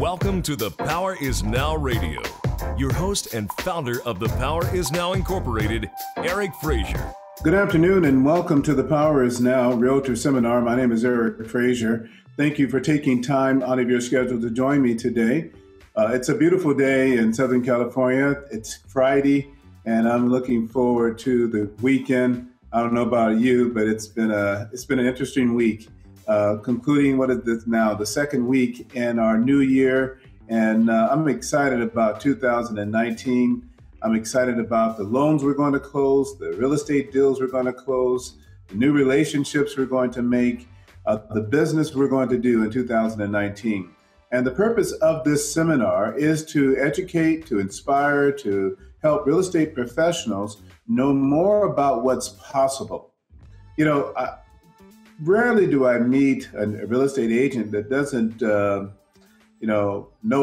Welcome to The Power Is Now Radio. Your host and founder of The Power Is Now Incorporated, Eric Frazier. Good afternoon and welcome to The Power Is Now Realtor Seminar. My name is Eric Frazier. Thank you for taking time out of your schedule to join me today. It's a beautiful day in Southern California. It's Friday and I'm looking forward to the weekend. I don't know about you, but it's been an interesting week. Concluding what is this now, the second week in our new year. And I'm excited about 2019. I'm excited about the loans we're going to close, the real estate deals we're going to close, the new relationships we're going to make, the business we're going to do in 2019. And the purpose of this seminar is to educate, to inspire, to help real estate professionals know more about what's possible. You know, Rarely do I meet a real estate agent that doesn't, know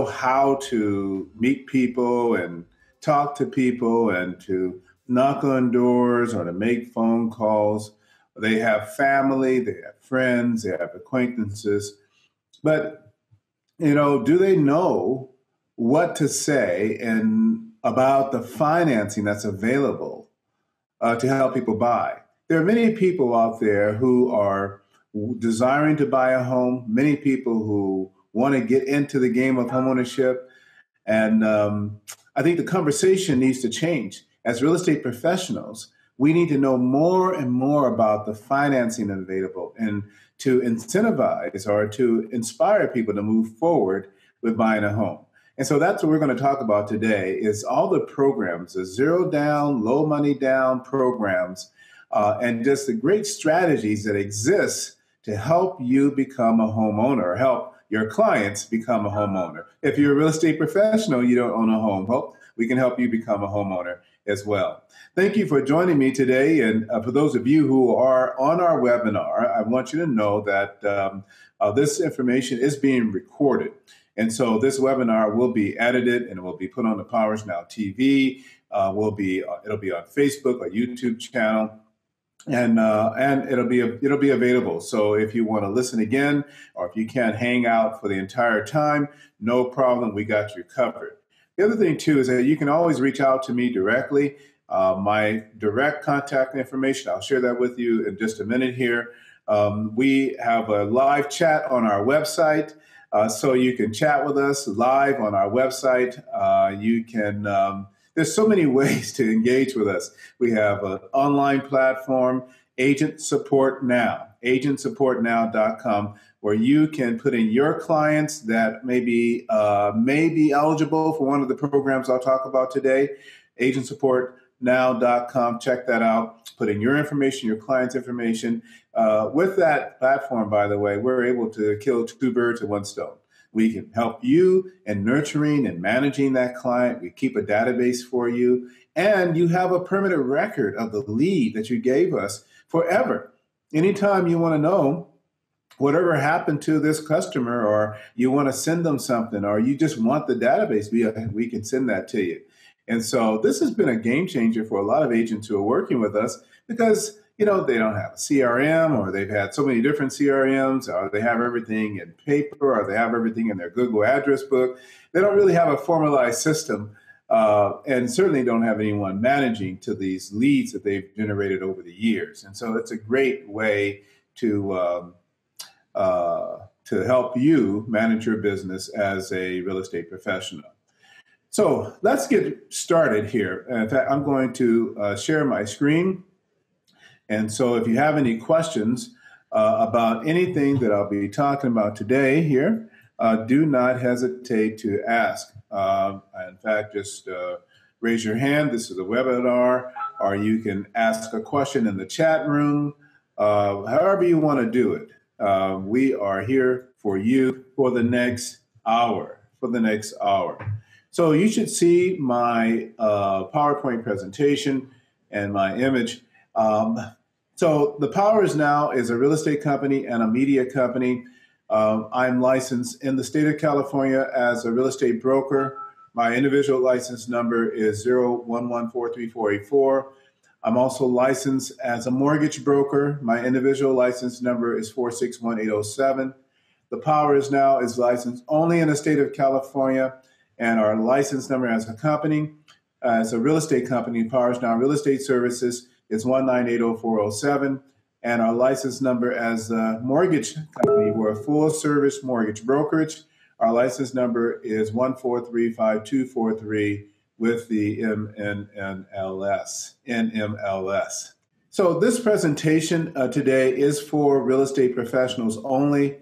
how to meet people and talk to people and to knock on doors or to make phone calls. They have family, they have friends, they have acquaintances, but, you know, do they know what to say and about the financing that's available to help people buy? There are many people out there who are desiring to buy a home, many people who want to get into the game of homeownership. And I think the conversation needs to change. As real estate professionals, we need to know more and more about the financing available and to incentivize or to inspire people to move forward with buying a home. And so that's what we're going to talk about today is all the programs, the zero down, low money down programs, and just the great strategies that exist to help you become a homeowner or help your clients become a homeowner. If you're a real estate professional, you don't own a home. Well, we can help you become a homeowner as well. Thank you for joining me today. And for those of you who are on our webinar, I want you to know that this information is being recorded. And so this webinar will be edited and will be put on the Power Is Now TV. It'll be on Facebook, a YouTube channel. And it'll be available. So if you want to listen again, or if you can't hang out for the entire time, no problem. We got you covered. The other thing too is that you can always reach out to me directly. My direct contact information, I'll share that with you in just a minute here. We have a live chat on our website, so you can chat with us live on our website. You can. There's so many ways to engage with us. We have an online platform, Agent Support Now, AgentSupportNow.com, where you can put in your clients that may be eligible for one of the programs I'll talk about today, AgentSupportNow.com. Check that out. Put in your information, your client's information. With that platform, by the way, we're able to kill two birds with one stone. We can help you in nurturing and managing that client. We keep a database for you. And you have a permanent record of the lead that you gave us forever. Anytime you want to know whatever happened to this customer or you want to send them something or you just want the database, we can send that to you. And so this has been a game changer for a lot of agents who are working with us because, you know, they don't have a CRM or they've had so many different CRMs or they have everything in paper or they have everything in their Google address book. They don't really have a formalized system and certainly don't have anyone managing to these leads that they've generated over the years. And so it's a great way to help you manage your business as a real estate professional. So let's get started here. In fact, I'm going to share my screen. And so if you have any questions about anything that I'll be talking about today here, do not hesitate to ask. In fact, just raise your hand. This is a webinar, or you can ask a question in the chat room, however you want to do it. We are here for you for the next hour, So you should see my PowerPoint presentation and my image. So The Power Is Now is a real estate company and a media company. I'm licensed in the state of California as a real estate broker. My individual license number is 011438484. I'm also licensed as a mortgage broker. My individual license number is 461807. The Power Is Now is licensed only in the state of California, and our license number as a company, as a real estate company, Power Is Now Real Estate Services, is 1980407, and our license number as a mortgage company, we're a full-service mortgage brokerage. Our license number is 1435243 with the NMLS. So this presentation today is for real estate professionals only,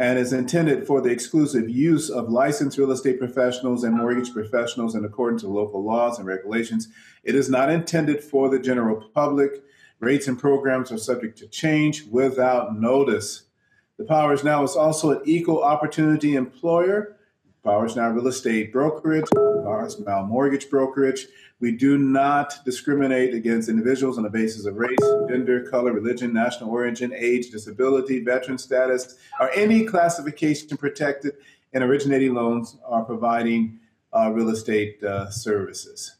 and is intended for the exclusive use of licensed real estate professionals and mortgage professionals in accordance with local laws and regulations. It is not intended for the general public. Rates and programs are subject to change without notice. The Power Is Now is also an equal opportunity employer. Power Is Now Real Estate Brokerage, Power Is Now Mortgage Brokerage. We do not discriminate against individuals on the basis of race, gender, color, religion, national origin, age, disability, veteran status, or any classification protected in originating loans or providing real estate services.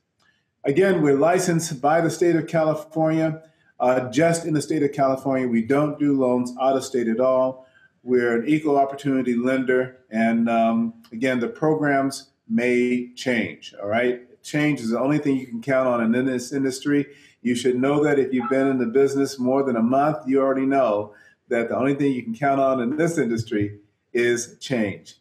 Again, we're licensed by the state of California. Just in the state of California, we don't do loans out of state at all. We're an equal opportunity lender, and again, the programs may change, all right? Change is the only thing you can count on in this industry. You should know that if you've been in the business more than a month, you already know that the only thing you can count on in this industry is change.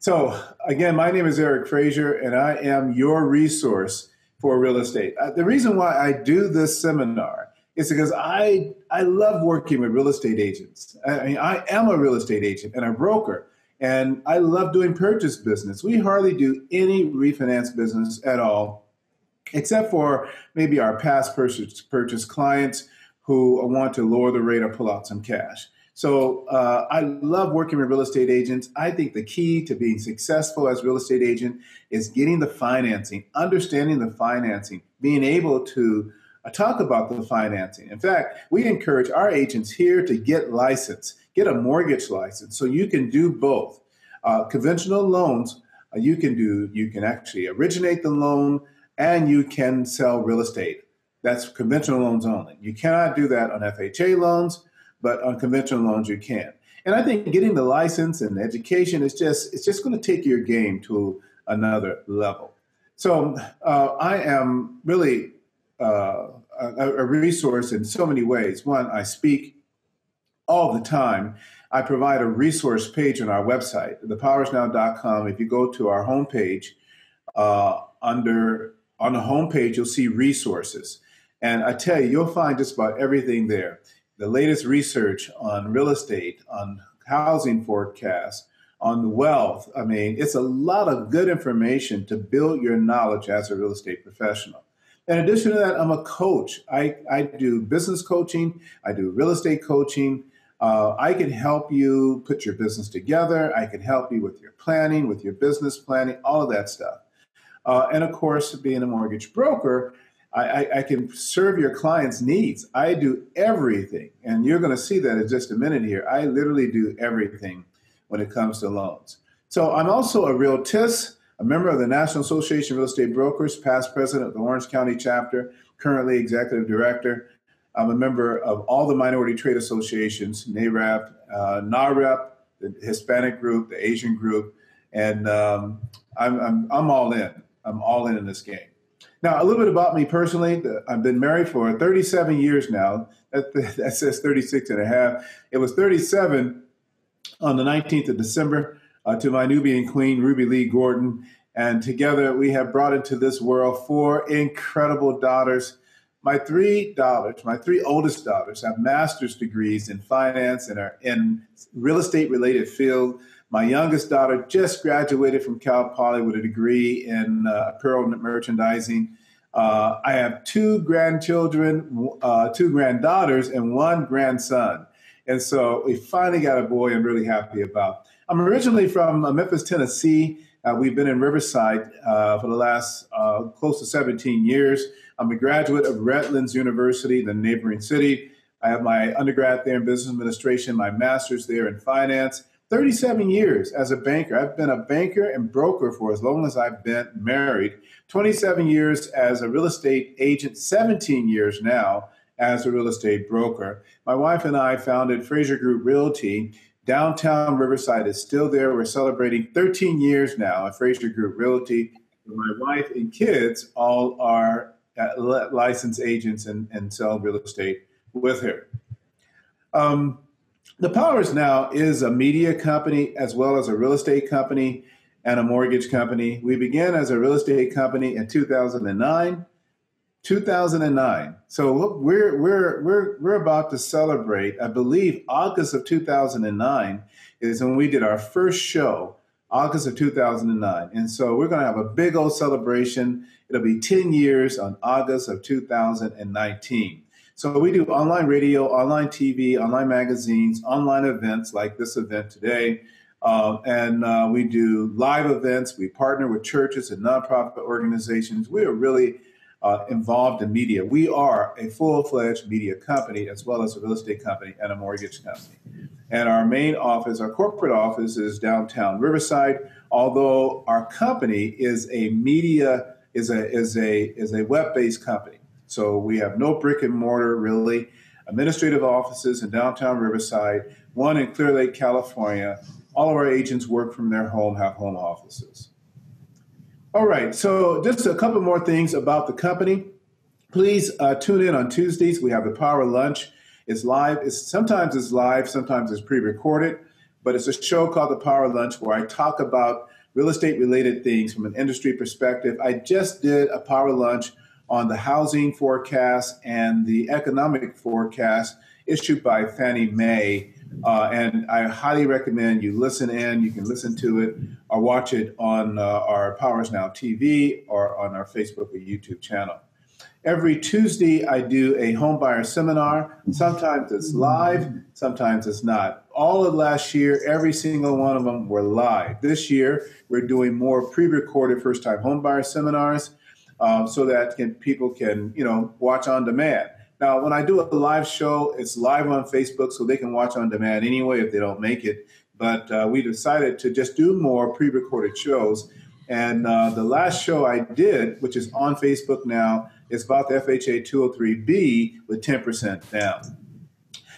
So again, my name is Eric Frazier, and I am your resource for real estate. The reason why I do this seminar is because I love working with real estate agents. I mean, I am a real estate agent and a broker, and I love doing purchase business. We hardly do any refinance business at all, except for maybe our past purchase clients who want to lower the rate or pull out some cash. So I love working with real estate agents. I think the key to being successful as a real estate agent is getting the financing, understanding the financing, being able to talk about the financing. In fact, we encourage our agents here to get licensed, get a mortgage license, so you can do both. Conventional loans, you can actually originate the loan, and you can sell real estate. That's conventional loans only. You cannot do that on FHA loans, but on conventional loans you can. And I think getting the license and education is just going to take your game to another level. So I am really a resource in so many ways. One, I speak all the time. I provide a resource page on our website, thepowerisnow.com. If you go to our homepage, on the homepage, you'll see resources. And I tell you, you'll find just about everything there. The latest research on real estate, on housing forecasts, on wealth. I mean, it's a lot of good information to build your knowledge as a real estate professional. In addition to that, I'm a coach. I do business coaching. I do real estate coaching. I can help you put your business together. I can help you with your planning, with your business planning, all of that stuff. And of course, being a mortgage broker, I can serve your clients' needs. I do everything. And you're going to see that in just a minute here. I literally do everything when it comes to loans. So I'm also a Realtist, a member of the National Association of Real Estate Brokers, past president of the Orange County chapter, currently executive director. I'm a member of all the minority trade associations, NARAP, the Hispanic group, the Asian group, and I'm all in. I'm all in this game. Now, a little bit about me personally. I've been married for 37 years now. That says 36 and a half. It was 37 on the 19th of December. To my Nubian queen, Ruby Lee Gordon. And together we have brought into this world four incredible daughters. My three oldest daughters have master's degrees in finance and are in real estate related field. My youngest daughter just graduated from Cal Poly with a degree in apparel merchandising. I have two grandchildren, two granddaughters, and one grandson. And so we finally got a boy I'm really happy about. I'm originally from Memphis, Tennessee. We've been in Riverside for the last close to 17 years. I'm a graduate of Redlands University, the neighboring city. I have my undergrad there in business administration, my master's there in finance. 37 years as a banker. I've been a banker and broker for as long as I've been married. 27 years as a real estate agent, 17 years now as a real estate broker. My wife and I founded Frazier Group Realty Downtown Riverside is still there. We're celebrating 13 years now at Frazier Group Realty. My wife and kids all are licensed agents and sell real estate with her. The Power Is Now is a media company as well as a real estate company and a mortgage company. We began as a real estate company in 2009. So we're about to celebrate, I believe August of 2009 is when we did our first show, August of 2009. And so we're going to have a big old celebration. It'll be 10 years on August of 2019. So we do online radio, online TV, online magazines, online events like this event today. And we do live events. We partner with churches and nonprofit organizations. We are really involved in media. We are a full-fledged media company as well as a real estate company and a mortgage company. And our main office, our corporate office is downtown Riverside, although our company is a media, is a web-based company. So we have no brick and mortar, really. Administrative offices in downtown Riverside, one in Clear Lake, California. All of our agents work from their home, have home offices. All right, so just a couple more things about the company. Please tune in on Tuesdays. We have the Power Lunch. It's live. Sometimes it's live, sometimes it's pre-recorded, but it's a show called The Power Lunch where I talk about real estate-related things from an industry perspective. I just did a Power Lunch on the housing forecast and the economic forecast issued by Fannie Mae. And I highly recommend you listen in. You can listen to it or watch it on our Power Is Now TV or on our Facebook or YouTube channel. Every Tuesday, I do a home buyer seminar. Sometimes it's live, sometimes it's not. All of last year, every single one of them were live. This year, we're doing more pre-recorded first-time home buyer seminars so that people can, watch on demand. Now, when I do a live show, it's live on Facebook, so they can watch on demand anyway if they don't make it. But we decided to just do more pre-recorded shows. And the last show I did, which is on Facebook now, is about the FHA 203B with 10% down.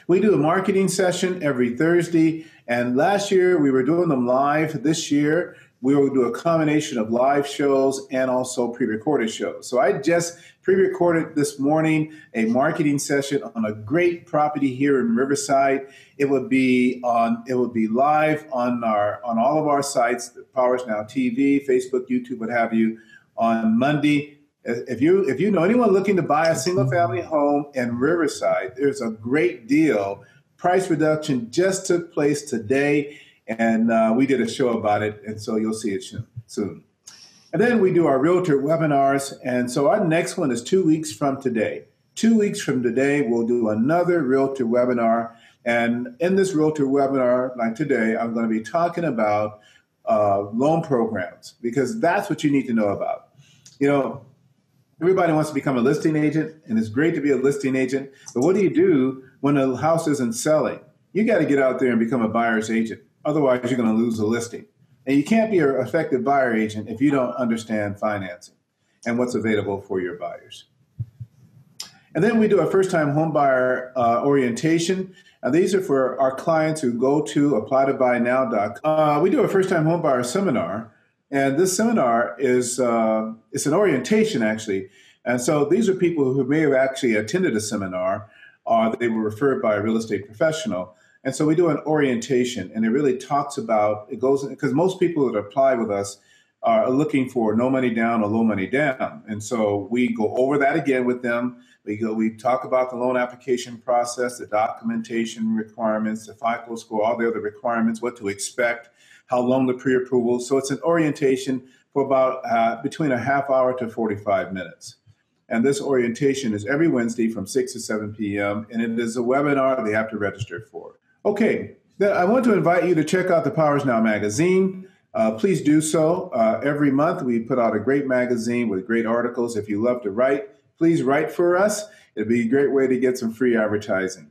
We do a marketing session every Thursday. And last year, we were doing them live. This year, we will do a combination of live shows and also pre-recorded shows. So I just pre-recorded this morning a marketing session on a great property here in Riverside. It will be live on all of our sites, the Power Is Now TV, Facebook, YouTube, what have you, on Monday. If you know anyone looking to buy a single-family home in Riverside, there's a great deal. Price reduction just took place today. And we did a show about it, and so you'll see it soon. And then we do our realtor webinars, and so our next one is 2 weeks from today. 2 weeks from today, we'll do another realtor webinar, and in this realtor webinar, like today, I'm going to be talking about loan programs, because that's what you need to know about. Everybody wants to become a listing agent, and it's great to be a listing agent, but what do you do when a house isn't selling? You got to get out there and become a buyer's agent. Otherwise, you're going to lose the listing. And you can't be an effective buyer agent if you don't understand financing and what's available for your buyers. And then we do a first-time home buyer orientation. And these are for our clients who go to applytobuynow.com. We do a first-time home buyer seminar. And this seminar is it's an orientation, actually. And so these are people who may have actually attended a seminar or they were referred by a real estate professional. And so we do an orientation, and it really talks about, it goes, because most people that apply with us are looking for no money down or low money down. And so we go over that again with them. We talk about the loan application process, the documentation requirements, the FICO score, all the other requirements, what to expect, how long the pre-approval. So it's an orientation for about between a half hour to 45 minutes. And this orientation is every Wednesday from 6 to 7 p.m., and it is a webinar they have to register for. Okay, then I want to invite you to check out the Power Is Now magazine. Please do so. Every month we put out a great magazine with great articles. If you love to write, please write for us. It'd be a great way to get some free advertising.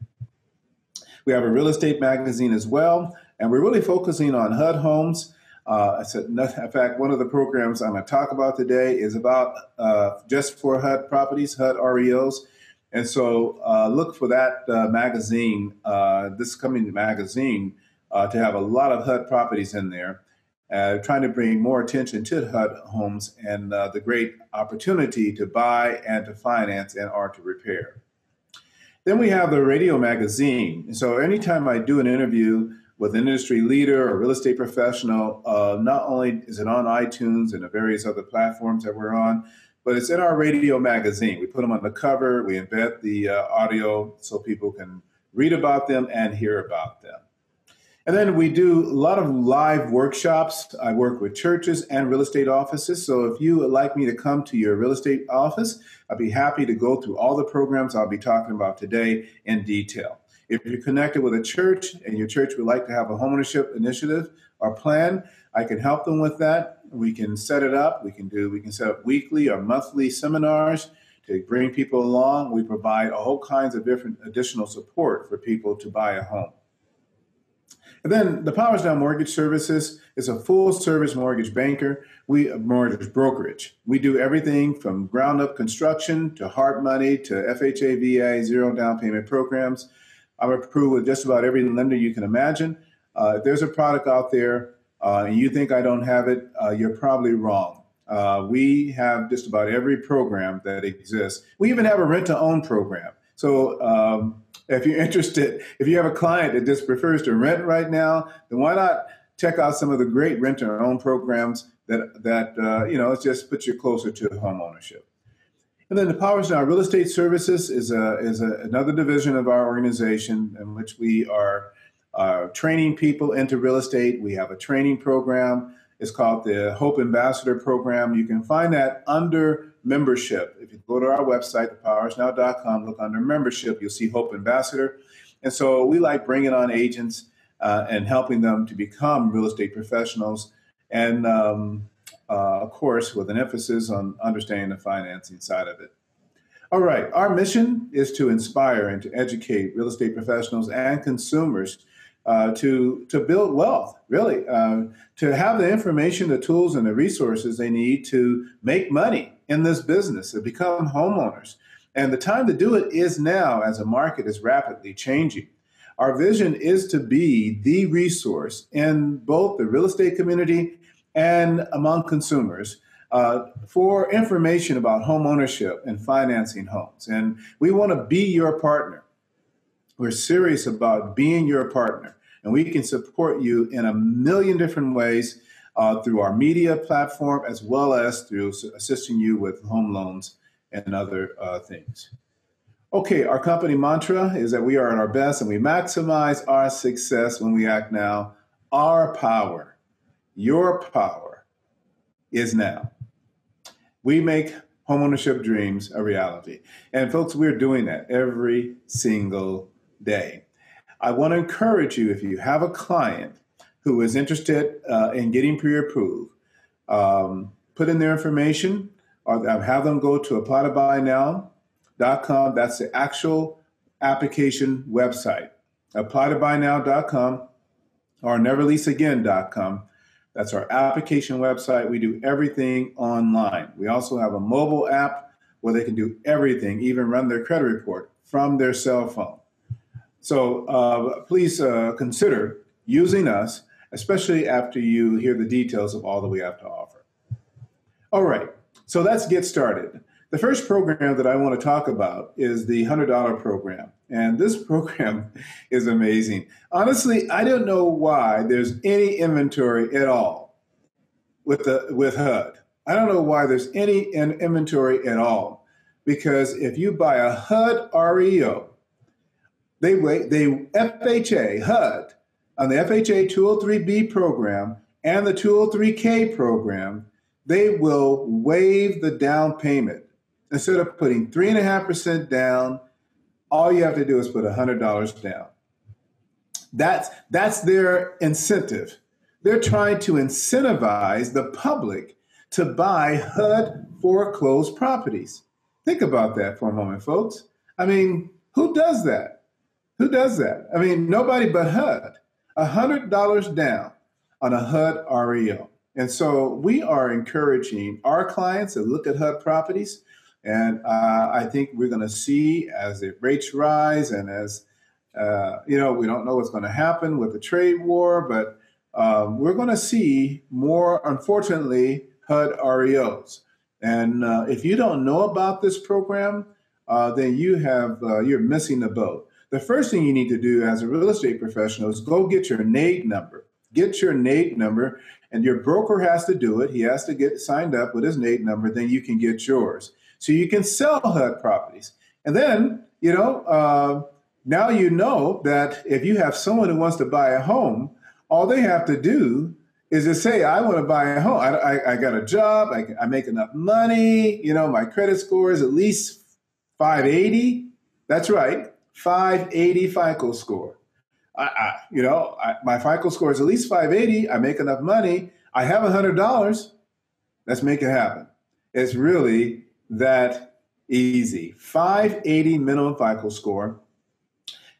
We have a real estate magazine as well, and we're really focusing on HUD homes. In fact, one of the programs I'm going to talk about today is about just for HUD properties, HUD REOs. And so look for that magazine, this coming magazine to have a lot of HUD properties in there, trying to bring more attention to HUD homes and the great opportunity to buy and to finance and or to repair. Then we have the radio magazine. So anytime I do an interview with an industry leader or real estate professional, not only is it on iTunes and the various other platforms that we're on, but it's in our radio magazine. We put them on the cover, we embed the audio so people can read about them and hear about them. And then we do a lot of live workshops. I work with churches and real estate offices. So if you would like me to come to your real estate office, I'd be happy to go through all the programs I'll be talking about today in detail. If you're connected with a church and your church would like to have a homeownership initiative or plan, I can help them with that. We can set it up. We can set up weekly or monthly seminars to bring people along. We provide all kinds of different additional support for people to buy a home. And then the Power Is Now Mortgage Services is a full-service mortgage banker. We are mortgage brokerage. We do everything from ground-up construction to hard money to FHA, VA, zero-down payment programs. I'm approved with just about every lender you can imagine. If there's a product out there and you think I don't have it, you're probably wrong. We have just about every program that exists. We even have a rent-to-own program. So if you're interested, if you have a client that just prefers to rent right now, then why not check out some of the great rent-to-own programs that it just puts you closer to home ownership. And then the Power Is Now Real Estate Services is another division of our organization in which we are training people into real estate. We have a training program. It's called the Hope Ambassador Program. You can find that under membership. If you go to our website, thepowerisnow.com, look under membership, you'll see Hope Ambassador. And so we like bringing on agents and helping them to become real estate professionals. And of course, with an emphasis on understanding the financing side of it. All right, our mission is to inspire and to educate real estate professionals and consumers to build wealth, really, to have the information, the tools, and the resources they need to make money in this business, to become homeowners. And the time to do it is now, as the market is rapidly changing. Our vision is to be the resource in both the real estate community and among consumers for information about home ownership and financing homes. And we want to be your partner. We're serious about being your partner. And we can support you in a million different ways through our media platform, as well as through assisting you with home loans and other things. Okay, our company mantra is that we are at our best and we maximize our success when we act now. Our power. Your power is now. We make homeownership dreams a reality. And folks, we're doing that every single day. I want to encourage you, if you have a client who is interested in getting pre-approved, put in their information or have them go to applytobuynow.com. That's the actual application website, applytobuynow.com or neverleaseagain.com. That's our application website. We do everything online. We also have a mobile app where they can do everything, even run their credit report from their cell phone. So please consider using us, especially after you hear the details of all that we have to offer. All right, so let's get started. The first program that I want to talk about is the $100 program. And this program is amazing. Honestly, I don't know why there's any inventory at all with HUD. I don't know why there's any inventory at all, because if you buy a HUD REO, HUD on the FHA 203B program and the 203K program, they will waive the down payment. Instead of putting 3.5% down, all you have to do is put $100 down. That's their incentive. They're trying to incentivize the public to buy HUD foreclosed properties. Think about that for a moment, folks. I mean, who does that? Who does that? I mean, nobody but HUD. $100 down on a HUD REO. And so we are encouraging our clients to look at HUD properties. And I think we're going to see, as the rates rise and as We don't know what's going to happen with the trade war, but we're going to see more, unfortunately, HUD REOs. And if you don't know about this program, then you're missing the boat. The first thing you need to do as a real estate professional is go get your NAID number. Get your NAID number, and your broker has to do it. He has to get signed up with his NAID number, then you can get yours. So you can sell HUD properties. And then, now you know that if you have someone who wants to buy a home, all they have to do is to say, I want to buy a home. I got a job. I make enough money. My credit score is at least 580. That's right, 580 FICO score. My FICO score is at least 580. I make enough money. I have $100. Let's make it happen. It's really that easy. 580 minimum FICO score.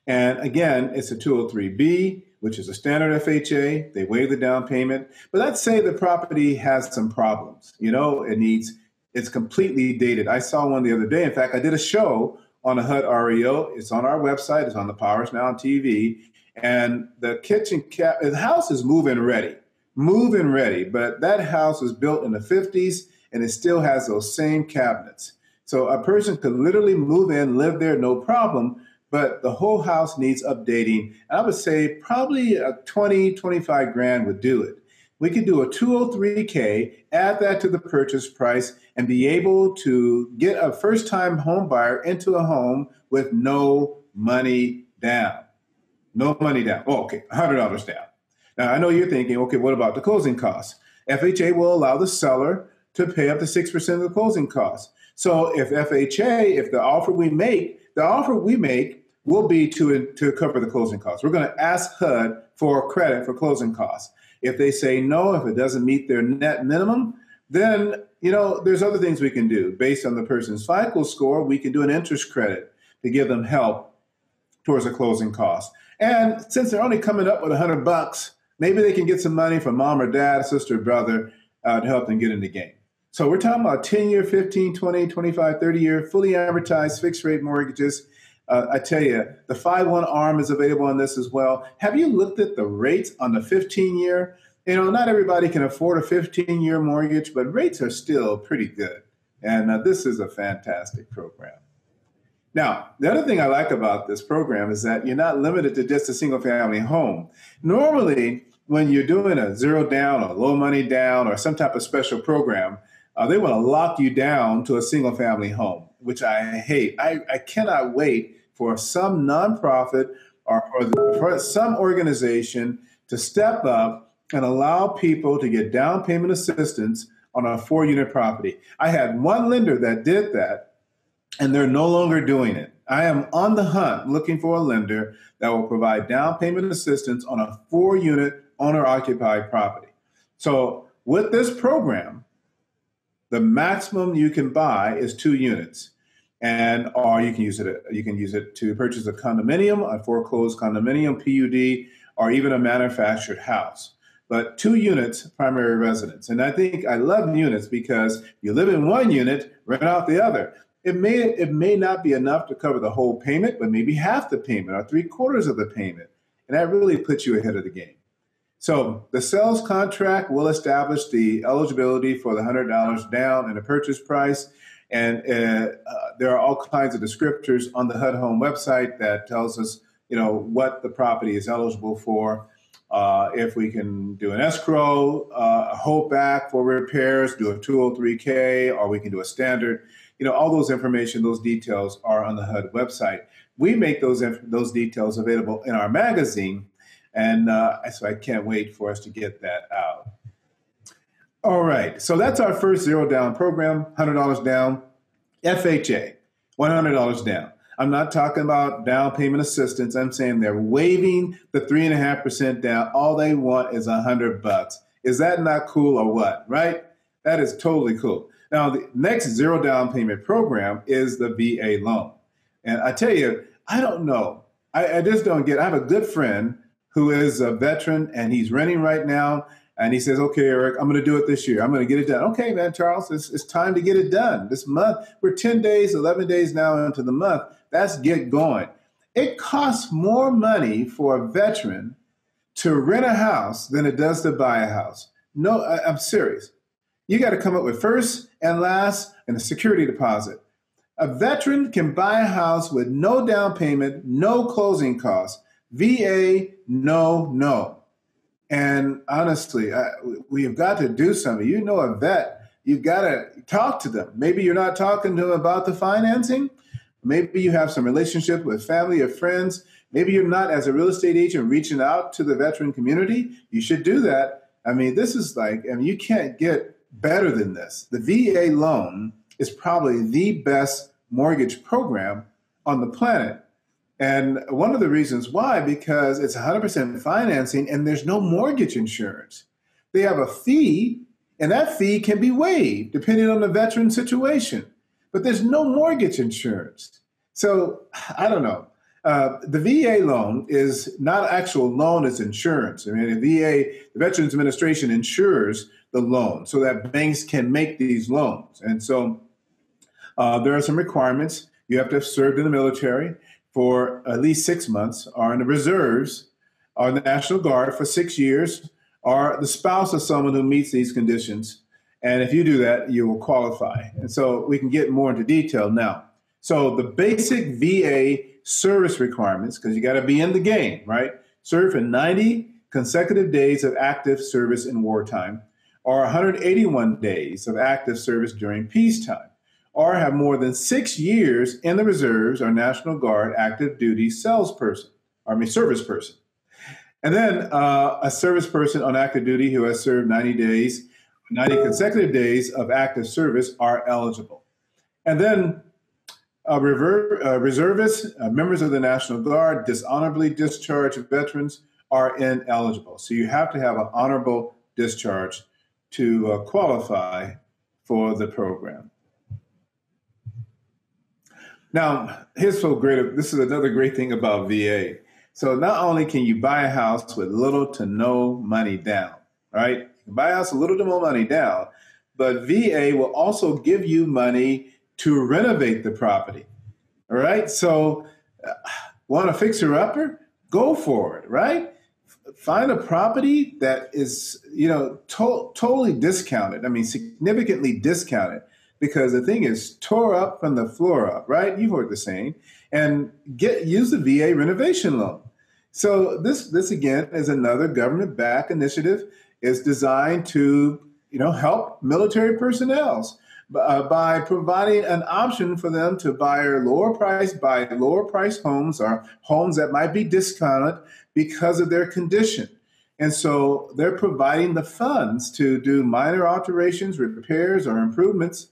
And again, it's a 203B, which is a standard FHA. They waive the down payment. But let's say the property has some problems. It's completely dated. I saw one the other day. In fact, I did a show on a HUD REO. It's on our website. It's on the Power Is Now TV. And the house is move-in ready. But that house was built in the 50s, and it still has those same cabinets. So a person could literally move in, live there, no problem, but the whole house needs updating. And I would say probably $20,000-$25,000 would do it. We could do a 203K, add that to the purchase price, and be able to get a first-time home buyer into a home with no money down. No money down. Oh, okay, $100 down. Now, I know you're thinking, okay, what about the closing costs? FHA will allow the seller to pay up to 6% of the closing costs. So if the offer we make, will be to cover the closing costs. We're going to ask HUD for credit for closing costs. If they say no, if it doesn't meet their net minimum, then, there's other things we can do. Based on the person's FICO score, we can do an interest credit to give them help towards the closing cost. And since they're only coming up with $100, maybe they can get some money from mom or dad, sister or brother to help them get in the game. So we're talking about 10-year, 15, 20, 25, 30-year, fully amortized fixed-rate mortgages. I tell you, the 5-1 ARM is available on this as well. Have you looked at the rates on the 15-year? Not everybody can afford a 15-year mortgage, but rates are still pretty good. And this is a fantastic program. Now, the other thing I like about this program is that you're not limited to just a single-family home. Normally, when you're doing a zero down or low money down or some type of special program, they want to lock you down to a single-family home, which I hate. I cannot wait for some nonprofit or some organization to step up and allow people to get down payment assistance on a 4-unit property. I had one lender that did that, and they're no longer doing it. I am on the hunt looking for a lender that will provide down payment assistance on a 4-unit owner-occupied property. So with this program, the maximum you can buy is 2 units, or you can use it. You can use it to purchase a condominium, a foreclosed condominium, PUD, or even a manufactured house. But 2 units, primary residence. And I love units because you live in one unit, rent out the other. It may not be enough to cover the whole payment, but maybe half the payment or 3/4 of the payment, and that really puts you ahead of the game. So the sales contract will establish the eligibility for the $100 down and the purchase price. And there are all kinds of descriptors on the HUD Home website that tells us, what the property is eligible for. If we can do an escrow, a hold back for repairs, do a 203K, or we can do a standard. All those information, those details are on the HUD website. We make those details available in our magazine. And so I can't wait for us to get that out. All right. So that's our first zero down program, $100 down, FHA, $100 down. I'm not talking about down payment assistance. I'm saying they're waiving the 3.5% down. All they want is $100. Is that not cool or what? Right? That is totally cool. Now, the next zero down payment program is the VA loan. And I tell you, I don't know. I just don't get it. I have a good friend who is a veteran, and he's renting right now, and he says, okay, Eric, I'm going to do it this year. I'm going to get it done. Okay, man, Charles, it's time to get it done this month. We're 10 days, 11 days now into the month. That's get going. It costs more money for a veteran to rent a house than it does to buy a house. No, I'm serious. You got to come up with first and last and a security deposit. A veteran can buy a house with no down payment, no closing costs. VA, no. And honestly, we've got to do something. You know a vet, you've got to talk to them. Maybe you're not talking to them about the financing. Maybe you have some relationship with family or friends. Maybe you're not, as a real estate agent, reaching out to the veteran community. You should do that. I mean, this is like, I mean, you can't get better than this. The VA loan is probably the best mortgage program on the planet. And one of the reasons why, because it's 100% financing and there's no mortgage insurance. They have a fee, and that fee can be waived depending on the veteran situation. But there's no mortgage insurance. So I don't know. The VA loan is not actual loan, it's insurance. I mean, the VA, the Veterans Administration, insures the loan so that banks can make these loans. And so there are some requirements. You have to have served in the military for at least 6 months, or in the reserves, or in the National Guard for 6 years, or the spouse of someone who meets these conditions. And if you do that, you will qualify. And so we can get more into detail now. So the basic VA service requirements, because you got to be in the game, right? Serve for 90 consecutive days of active service in wartime, or 181 days of active service during peacetime, or have more than 6 years in the reserves or National Guard active duty service person. And then a service person on active duty who has served 90 consecutive days of active service are eligible. And then reservists, members of the National Guard, dishonorably discharged veterans are ineligible. So you have to have an honorable discharge to qualify for the program. Now, here's so great. This is another great thing about VA. So not only can you buy a house with little to no money down, right? You can buy a house with little to no money down, but VA will also give you money to renovate the property, all right? So want a fixer-upper? Go for it, right? Find a property that is, you know, totally discounted. I mean, significantly discounted, because the thing is tore up from the floor up, right? You've heard the saying. And use the VA renovation loan. So this again is another government-backed initiative. It's designed to, you know, help military personnel by providing an option for them to buy lower price homes, or homes that might be discounted because of their condition. And so they're providing the funds to do minor alterations, repairs, or improvements,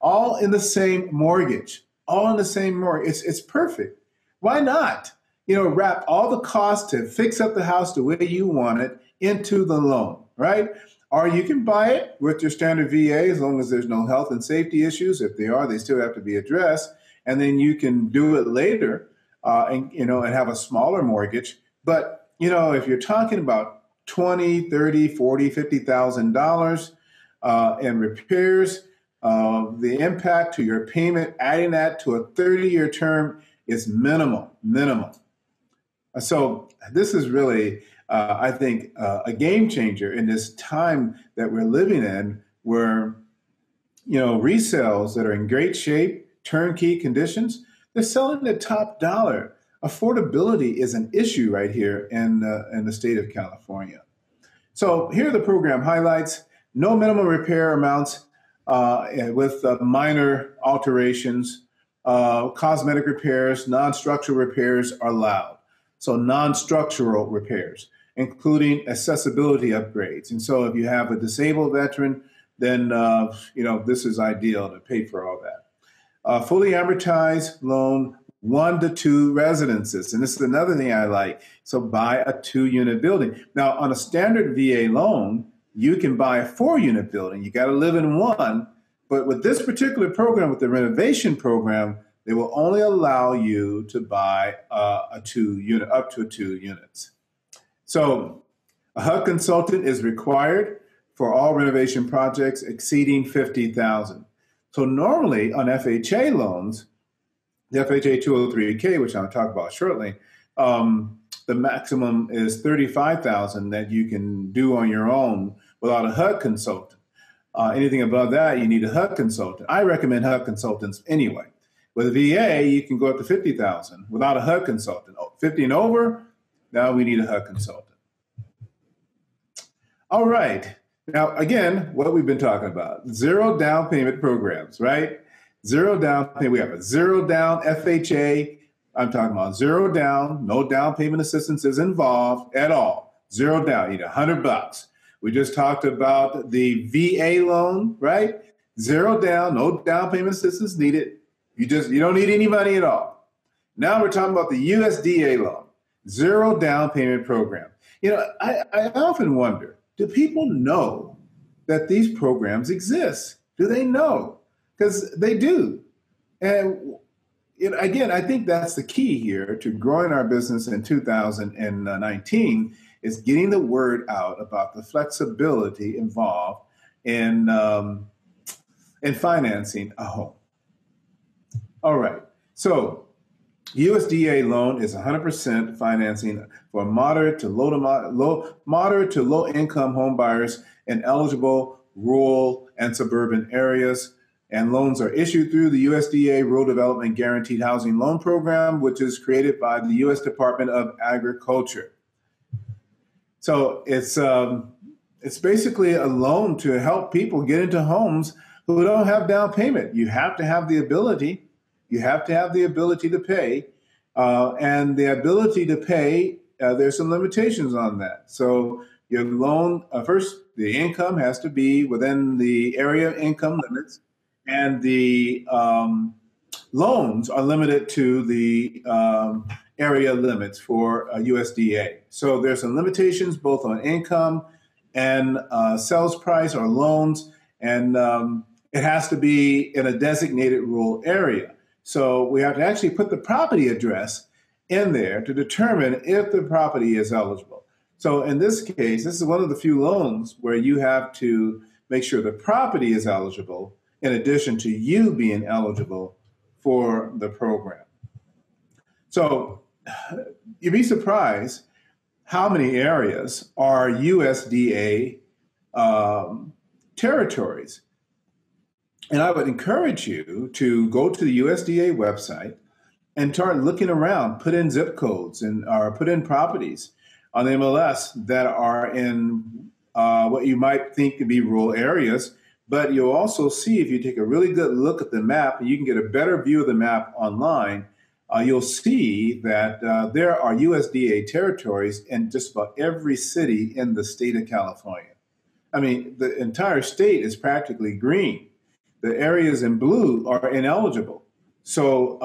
all in the same mortgage, It's perfect. Why not? You know, wrap all the costs to fix up the house the way you want it into the loan, right? Or you can buy it with your standard VA, as long as there's no health and safety issues. If they are, they still have to be addressed. And then you can do it later and have a smaller mortgage. But, you know, if you're talking about $20,000, $30,000, $40,000, $50,000 in repairs, the impact to your payment, adding that to a 30-year term is minimal. So this is really, I think, a game changer in this time that we're living in, where, you know, resales that are in great shape, turnkey conditions, they're selling the top dollar. Affordability is an issue right here in the state of California. So here are the program highlights. No minimum repair amounts with minor alterations. Cosmetic repairs, non-structural repairs are allowed. So non-structural repairs, including accessibility upgrades. And so if you have a disabled veteran, then, this is ideal to pay for all that. Fully amortized loan, 1 to 2 residences. And this is another thing I like. So buy a 2-unit building. Now, on a standard VA loan, you can buy a 4-unit building. You got to live in one. But with this particular program, with the renovation program, they will only allow you to buy up to 2 units. So a HUD consultant is required for all renovation projects exceeding $50,000. So normally on FHA loans, The FHA 203K, which I'll talk about shortly, the maximum is $35,000 that you can do on your own without a HUD consultant. Anything above that, you need a HUD consultant. I recommend HUD consultants anyway. With the VA, you can go up to $50,000 without a HUD consultant. $50,000 and over, now we need a HUD consultant. All right. Now, again, what we've been talking about, zero down payment programs, right? Zero down payment. We have a zero down FHA. I'm talking about zero down. No down payment assistance is involved at all. Zero down. You need $100. We just talked about the VA loan, right? Zero down. No down payment assistance needed. You don't need any money at all. Now we're talking about the USDA loan, zero down payment program. You know, I often wonder, do people know that these programs exist? Do they know? Because they do. And again, I think that's the key here to growing our business in 2019 is getting the word out about the flexibility involved in financing a home. All right, so USDA loan is 100% financing for moderate to low income home buyers in eligible rural and suburban areas. And loans are issued through the USDA Rural Development Guaranteed Housing Loan Program, which is created by the U.S. Department of Agriculture. So it's basically a loan to help people get into homes who don't have down payment. You have to have the ability. You have to have the ability to pay, and the ability to pay, there's some limitations on that. So your loan, first, the income has to be within the area income limits, and the loans are limited to the area limits for USDA. So there's some limitations both on income and sales price or loans, and it has to be in a designated rural area. So we have to actually put the property address in there to determine if the property is eligible. So in this case, this is one of the few loans where you have to make sure the property is eligible in addition to you being eligible for the program. So you'd be surprised how many areas are USDA territories. And I would encourage you to go to the USDA website and start looking around, put in zip codes or put in properties on the MLS that are in what you might think could be rural areas. But you'll also see, if you take a really good look at the map, and you can get a better view of the map online, you'll see that there are USDA territories in just about every city in the state of California. I mean, the entire state is practically green. The areas in blue are ineligible. So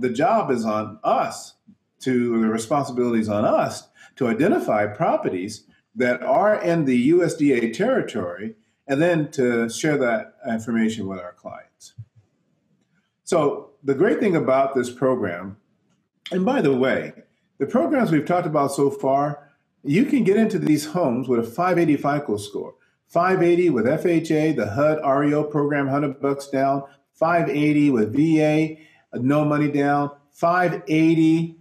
the job is on us the responsibility is on us to identify properties that are in the USDA territory and then to share that information with our clients. So the great thing about this program, and by the way, the programs we've talked about so far, you can get into these homes with a 580 FICO score. 580 with FHA, the HUD REO program, $100 down. 580 with VA, no money down. 580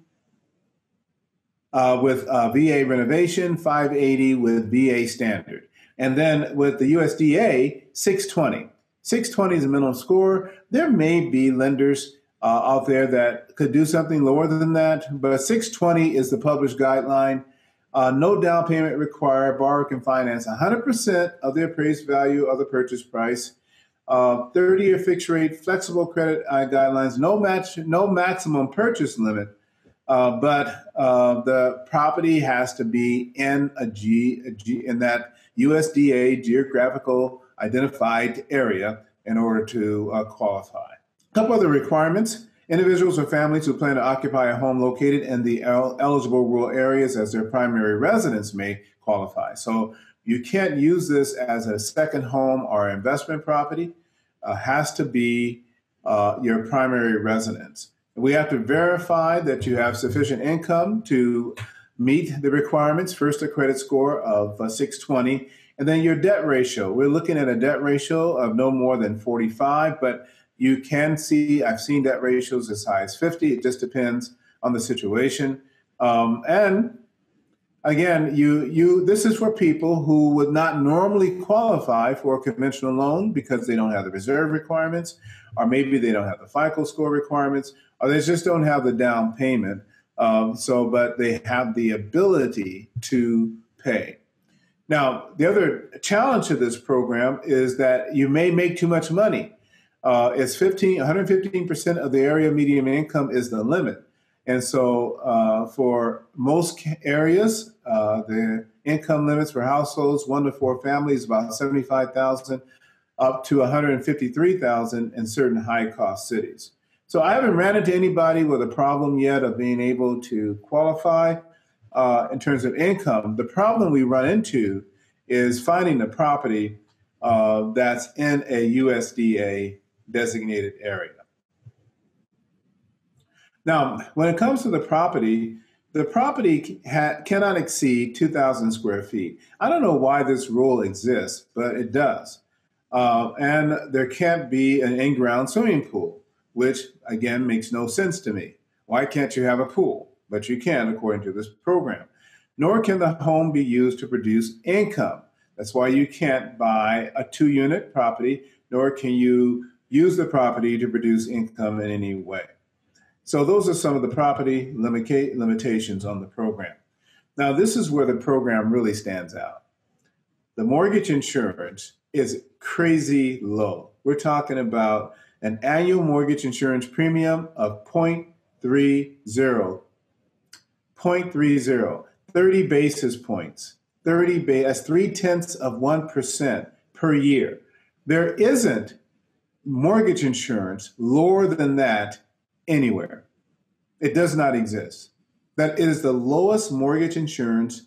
with VA renovation. 580 with VA standard. And then with the USDA, 620. 620 is the minimum score. There may be lenders out there that could do something lower than that, but 620 is the published guideline. No down payment required. Borrower can finance 100% of the appraised value of the purchase price. 30-year fixed rate, flexible credit guidelines, no maximum purchase limit, but the property has to be in in that USDA geographical identified area in order to qualify. A couple other requirements. Individuals or families who plan to occupy a home located in the eligible rural areas as their primary residence may qualify. So you can't use this as a second home or investment property. Has to be your primary residence. We have to verify that you have sufficient income to meet the requirements. First, a credit score of 620. And then your debt ratio. We're looking at a debt ratio of no more than 45, but You can see, I've seen that ratios as high as 50. It just depends on the situation. And again, this is for people who would not normally qualify for a conventional loan because they don't have the reserve requirements, or maybe they don't have the FICO score requirements, or they just don't have the down payment. But they have the ability to pay. Now, the other challenge to this program is that you may make too much money. It's 115% of the area median income is the limit. And so for most areas, the income limits for households, 1 to 4 families, about $75,000 up to $153,000 in certain high-cost cities. So I haven't ran into anybody with a problem yet of being able to qualify in terms of income. The problem we run into is finding a property that's in a USDA designated area. Now, when it comes to the property cannot exceed 2,000 square feet. I don't know why this rule exists, but it does. And there can't be an in-ground swimming pool, which, again, makes no sense to me. Why can't you have a pool? But you can, according to this program. Nor can the home be used to produce income. That's why you can't buy a 2-unit property, nor can you use the property to produce income in any way. So those are some of the property limitations on the program. Now, this is where the program really stands out. The mortgage insurance is crazy low. We're talking about an annual mortgage insurance premium of 0.30, 30 basis points, that's 0.3% per year. There isn't mortgage insurance lower than that anywhere. It does not exist. That is the lowest mortgage insurance,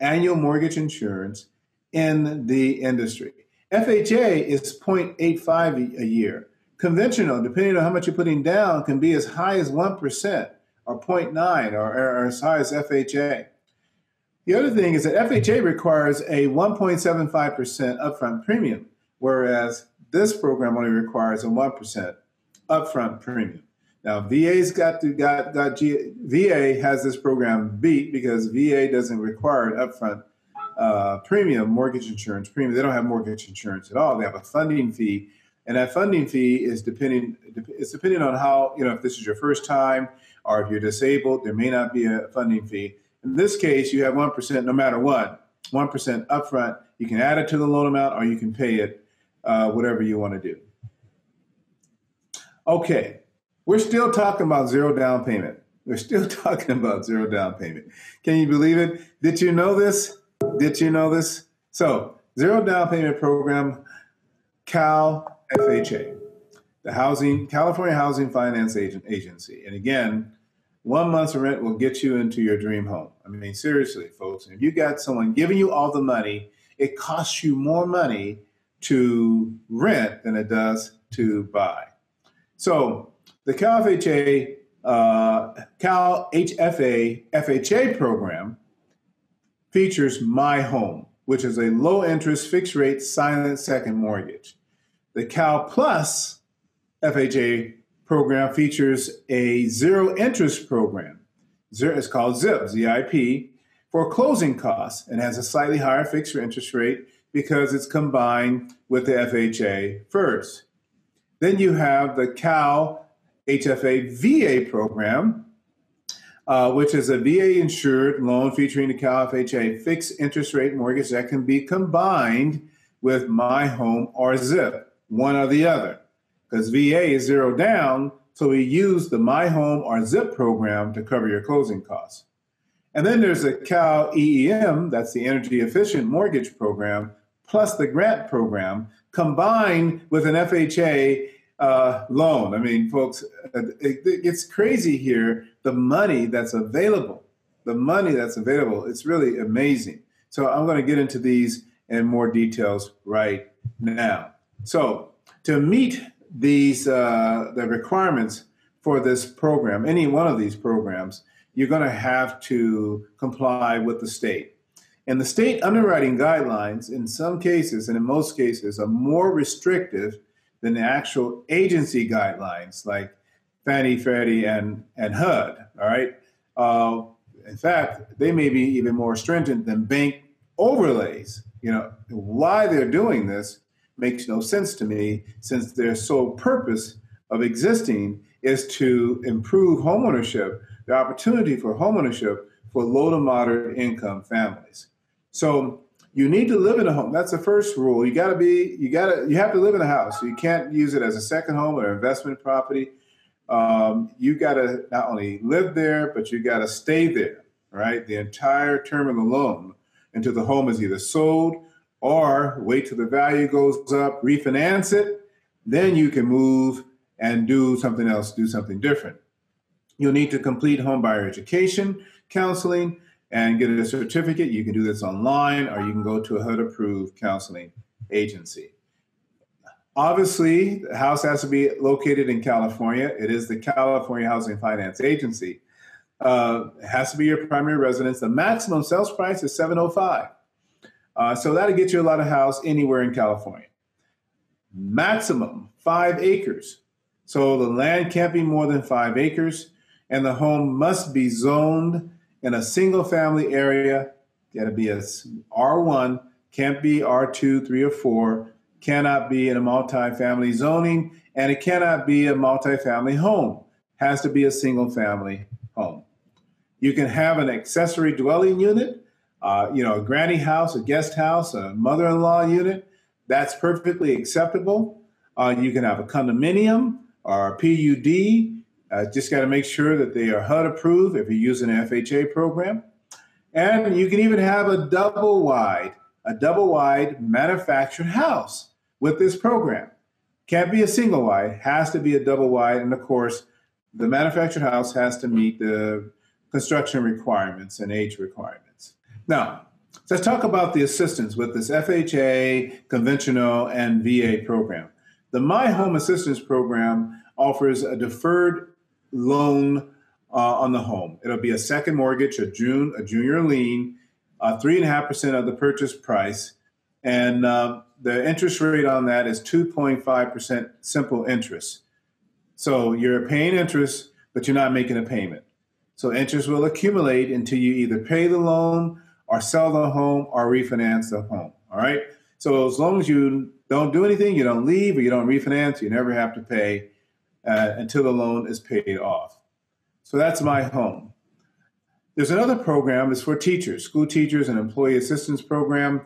annual mortgage insurance in the industry. FHA is 0.85 a year. Conventional, depending on how much you're putting down, can be as high as 1% or 0.9 or as high as FHA. The other thing is that FHA requires a 1.75% upfront premium, whereas this program only requires a 1% upfront premium. Now, VA has this program beat because VA doesn't require an upfront premium, mortgage insurance premium. They don't have mortgage insurance at all. They have a funding fee, and that funding fee is depending on how, if this is your first time or if you're disabled, there may not be a funding fee. In this case, you have 1% no matter what, 1% upfront. You can add it to the loan amount or you can pay it, whatever you want to do. Okay. We're still talking about zero down payment. We're still talking about zero down payment. Can you believe it? Did you know this? Did you know this? So, zero down payment program, Cal FHA, the California Housing Finance Agency. And again, 1 month's rent will get you into your dream home. I mean, seriously, folks, if you got someone giving you all the money, it costs you more money to rent than it does to buy. So, the CalHFA FHA program features My Home, which is a low-interest, fixed-rate, silent second mortgage. The Cal Plus FHA program features a zero-interest program. It's called ZIP, ZIP, for closing costs, and has a slightly higher fixed interest rate because it's combined with the FHA first. Then you have the CalHFA VA program, which is a VA-insured loan featuring the CalHFA fixed interest rate mortgage that can be combined with My Home or ZIP, one or the other. Because VA is zero down, so we use the My Home or ZIP program to cover your closing costs. And then there's the CalEEM, that's the energy-efficient mortgage program, plus the grant program, combined with an FHA loan. I mean, folks, it's crazy here, the money that's available. The money that's available, it's really amazing. So I'm going to get into these and more details right now. So to meet these the requirements for this program, any one of these programs, you're going to have to comply with the state. And the state underwriting guidelines, in some cases and in most cases, are more restrictive than the actual agency guidelines like Fannie, Freddie, and HUD, all right? In fact, they may be even more stringent than bank overlays. You know, why they're doing this makes no sense to me, since their sole purpose of existing is to improve homeownership, the opportunity for homeownership for low to moderate income families. So you need to live in a home. That's the first rule. You have to live in a house. You can't use it as a second home or investment property. You got to not only live there, but you got to stay there, right? The entire term of the loan until the home is either sold or wait till the value goes up, refinance it, then you can move and do something else, do something different. You'll need to complete home buyer education, counseling, and get a certificate. You can do this online, or you can go to a HUD-approved counseling agency. Obviously, the house has to be located in California. It is the California Housing Finance Agency. It has to be your primary residence. The maximum sales price is $705,000. So that'll get you a lot of house anywhere in California. Maximum 5 acres. So the land can't be more than 5 acres, and the home must be zoned in a single family area. Got to be a R1, can't be R2, 3, or 4. Cannot be in a multifamily zoning, and it cannot be a multifamily home. Has to be a single family home. You can have an accessory dwelling unit, a granny house, a guest house, a mother-in-law unit. That's perfectly acceptable. You can have a condominium or a PUD. Just got to make sure that they are HUD approved if you're using an FHA program. And you can even have a double wide manufactured house with this program. Can't be a single wide, has to be a double wide. And of course, the manufactured house has to meet the construction requirements and age requirements. Now, let's talk about the assistance with this FHA, conventional, and VA program. The My Home Assistance Program offers a deferred loan on the home. It'll be a second mortgage, a junior lien, 3.5% of the purchase price, and the interest rate on that is 2.5% simple interest. So you're paying interest, but you're not making a payment. So interest will accumulate until you either pay the loan or sell the home or refinance the home, all right? So as long as you don't do anything, you don't leave, or you don't refinance, you never have to pay until the loan is paid off. So that's My Home. There's another program. It's for teachers, school teachers, and employee assistance program.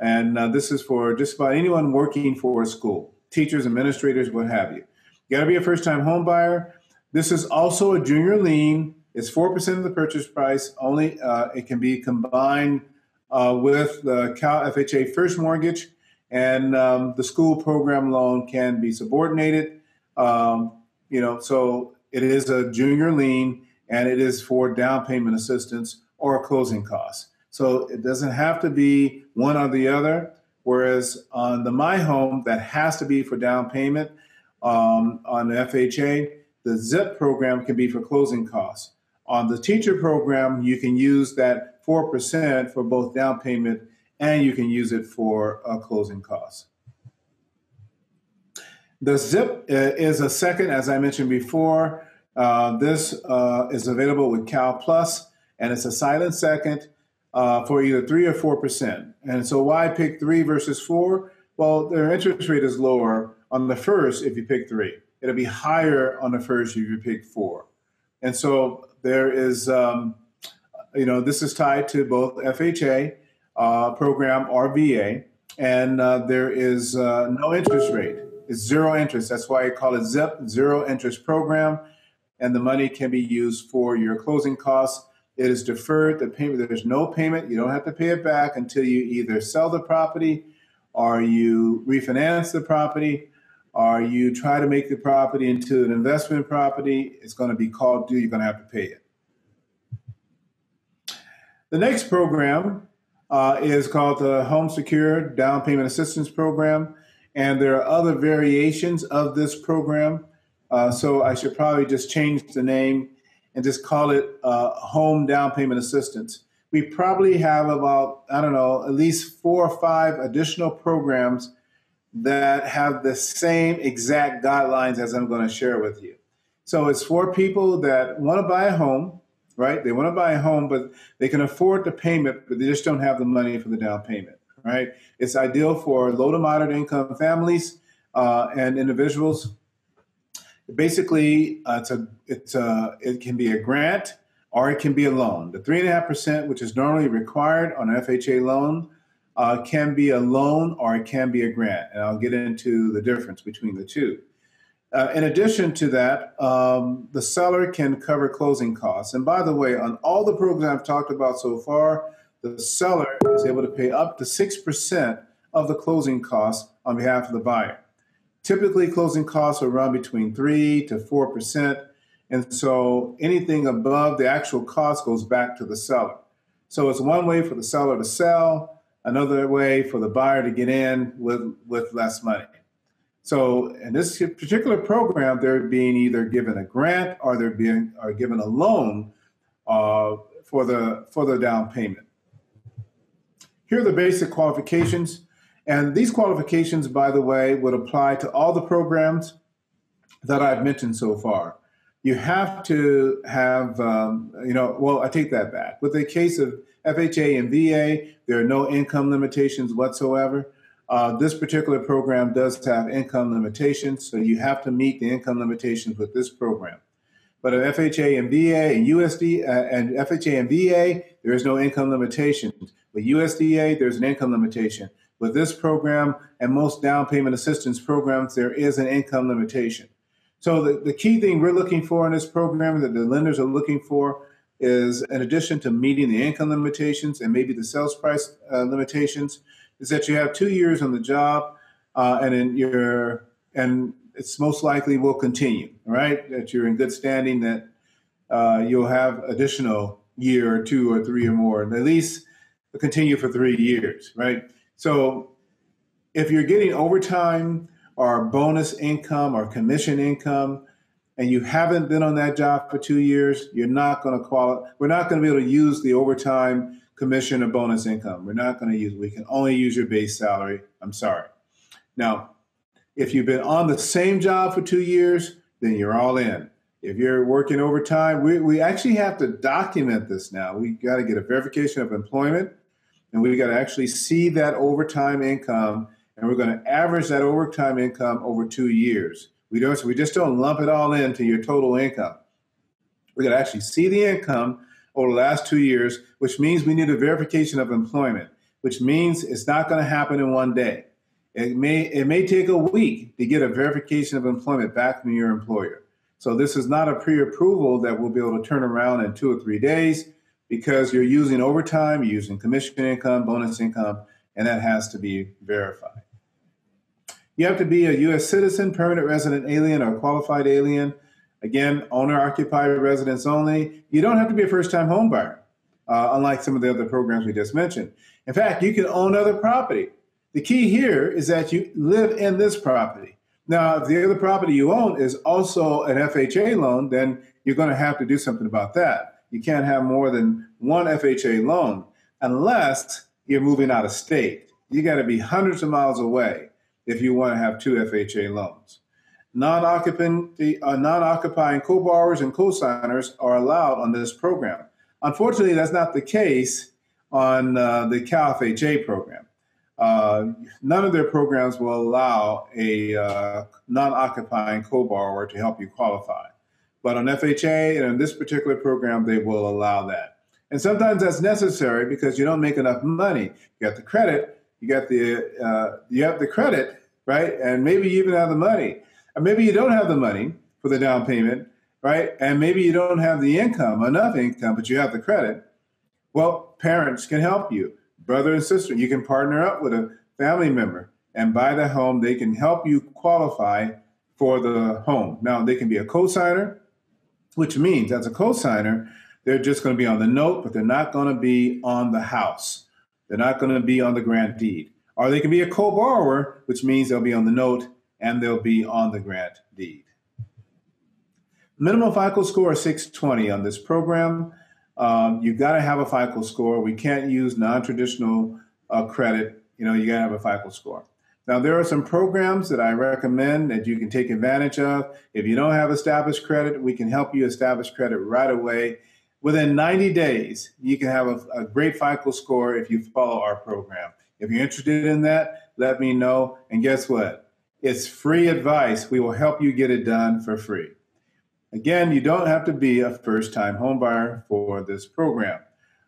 And this is for just about anyone working for a school, teachers, administrators, what have you. You got to be a first-time home buyer. This is also a junior lien. It's 4% of the purchase price. Only it can be combined with the Cal FHA first mortgage, and the school program loan can be subordinated. So it is a junior lien, and it is for down payment assistance or closing costs. So it doesn't have to be one or the other, whereas on the My Home, that has to be for down payment. On the FHA, the ZIP program can be for closing costs. On the teacher program, you can use that 4% for both down payment, and you can use it for closing costs. The ZIP is a second, as I mentioned before. This is available with Cal Plus, and it's a silent second for either 3 or 4%. And so why pick 3 versus 4? Well, their interest rate is lower on the first if you pick 3. It'll be higher on the first if you pick 4. And so there is, this is tied to both FHA program or VA, and there is no interest rate. It's zero interest. That's why I call it ZIP, zero interest program. And the money can be used for your closing costs. It is deferred. The payment, there's no payment. You don't have to pay it back until you either sell the property or you refinance the property or you try to make the property into an investment property. It's going to be called due. You're going to have to pay it. The next program is called the Home Secure Down Payment Assistance Program. And there are other variations of this program. So I should probably just change the name and just call it Home Down Payment Assistance. We probably have about, at least 4 or 5 additional programs that have the same exact guidelines as I'm going to share with you. So it's for people that want to buy a home, right? They want to buy a home, but they can afford the payment, but they just don't have the money for the down payment, right? It's ideal for low to moderate income families and individuals. Basically, it can be a grant or it can be a loan. The 3.5%, which is normally required on an FHA loan, can be a loan or it can be a grant. And I'll get into the difference between the two. In addition to that, the seller can cover closing costs. And by the way, on all the programs I've talked about so far, the seller is able to pay up to 6% of the closing costs on behalf of the buyer. Typically, closing costs are around between 3 to 4%. And so anything above the actual cost goes back to the seller. So it's one way for the seller to sell, another way for the buyer to get in with less money. So in this particular program, they're being either given a grant or they're being given a loan for the down payment. Here are the basic qualifications. And these qualifications, by the way, would apply to all the programs that I've mentioned so far. You have to have, well, I take that back. With the case of FHA and VA, there are no income limitations whatsoever. This particular program does have income limitations, so you have to meet the income limitations with this program. But at FHA and VA and USDA and FHA and VA, there is no income limitations. With USDA, there's an income limitation. With this program and most down payment assistance programs, there is an income limitation. So the key thing we're looking for in this program that the lenders are looking for is, in addition to meeting the income limitations and maybe the sales price limitations, is that you have 2 years on the job, and it's most likely will continue, right? That you're in good standing, that you'll have additional year or two or three or more, and at least continue for 3 years, right? So if you're getting overtime or bonus income or commission income, and you haven't been on that job for 2 years, you're not going to qualify. We're not going to be able to use the overtime, commission, or bonus income. We're not going to use. We can only use your base salary. I'm sorry. Now, if you've been on the same job for 2 years, then you're all in. If you're working overtime, we actually have to document this now. We got to get a verification of employment, and we've got to actually see that overtime income, and we're going to average that overtime income over 2 years. We just don't lump it all into your total income. We're going to actually see the income over the last 2 years, which means we need a verification of employment, which means it's not going to happen in one day. It may take a week to get a verification of employment back from your employer. So this is not a pre-approval that we'll be able to turn around in 2 or 3 days, because you're using overtime, you're using commission income, bonus income, and that has to be verified. You have to be a U.S. citizen, permanent resident alien, or qualified alien. Again, owner-occupied residents only. You don't have to be a first-time home buyer, unlike some of the other programs we just mentioned. In fact, you can own other property. The key here is that you live in this property. Now, if the other property you own is also an FHA loan, then you're going to have to do something about that. You can't have more than one FHA loan unless you're moving out of state. You got to be hundreds of miles away if you want to have two FHA loans. Non-occupying co-borrowers and co-signers are allowed on this program. Unfortunately, that's not the case on the CalHFA program. None of their programs will allow a non-occupying co-borrower to help you qualify. But on FHA and in this particular program, they will allow that. And sometimes that's necessary because you don't make enough money. You got the credit, you have the credit, right? And maybe you even have the money. Or maybe you don't have the money for the down payment, right? And maybe you don't have the income, enough income, but you have the credit. Well, parents can help you. Brother and sister, you can partner up with a family member and buy the home. They can help you qualify for the home. Now, they can be a cosigner, which means as a cosigner, they're just going to be on the note, but they're not going to be on the house. They're not going to be on the grant deed. Or they can be a co-borrower, which means they'll be on the note and they'll be on the grant deed. Minimum FICO score is 620 on this program. You've got to have a FICO score. We can't use non-traditional credit. You got to have a FICO score. Now, there are some programs that I recommend that you can take advantage of. If you don't have established credit, we can help you establish credit right away. Within 90 days, you can have a great FICO score if you follow our program. If you're interested in that, let me know. And guess what? It's free advice. We will help you get it done for free. Again, you don't have to be a first-time homebuyer for this program.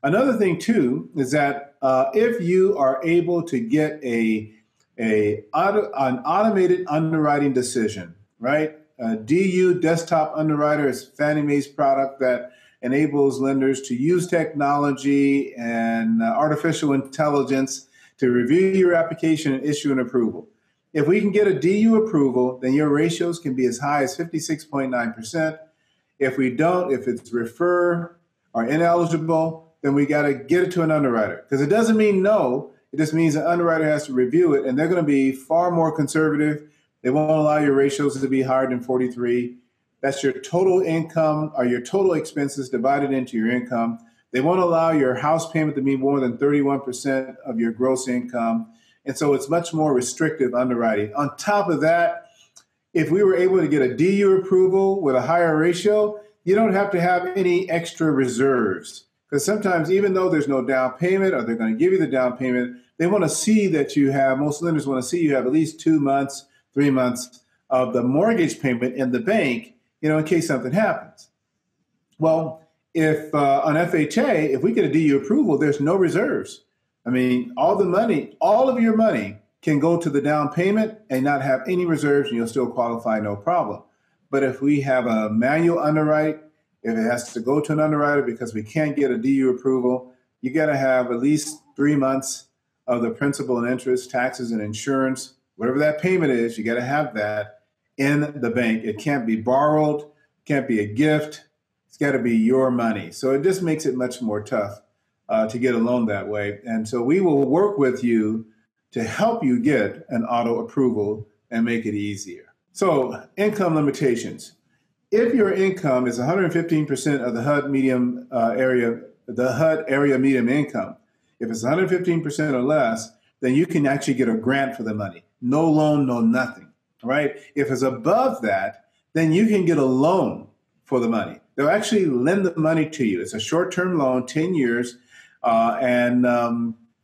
Another thing, too, is that if you are able to get an automated underwriting decision, right? DU Desktop Underwriter is Fannie Mae's product that enables lenders to use technology and artificial intelligence to review your application and issue an approval. If we can get a DU approval, then your ratios can be as high as 56.9%. If we don't, if it's refer or ineligible, then we got to get it to an underwriter, because it doesn't mean no. It just means the underwriter has to review it, and they're going to be far more conservative. They won't allow your ratios to be higher than 43. That's your total income or your total expenses divided into your income. They won't allow your house payment to be more than 31% of your gross income. And so it's much more restrictive underwriting. On top of that, if we were able to get a DU approval with a higher ratio, you don't have to have any extra reserves. Because sometimes, even though there's no down payment or they're going to give you the down payment, they want to see that you have, most lenders want to see you have at least 2 months, 3 months of the mortgage payment in the bank, you know, in case something happens. Well, if on FHA, if we get a DU approval, there's no reserves. I mean, all the money, all of your money can go to the down payment and not have any reserves, and you'll still qualify, no problem. But if we have a manual underwrite, if it has to go to an underwriter because we can't get a DU approval, you got to have at least 3 months of the principal and interest, taxes and insurance, whatever that payment is, you got to have that in the bank. It can't be borrowed, can't be a gift. It's got to be your money. So it just makes it much more tough to get a loan that way. And so we will work with you to help you get an auto approval and make it easier. So income limitations. If your income is 115% of the HUD medium area, the HUD area medium income, if it's 115% or less, then you can actually get a grant for the money. No loan, no nothing, right? If it's above that, then you can get a loan for the money. They'll actually lend the money to you. It's a short-term loan, 10 years, and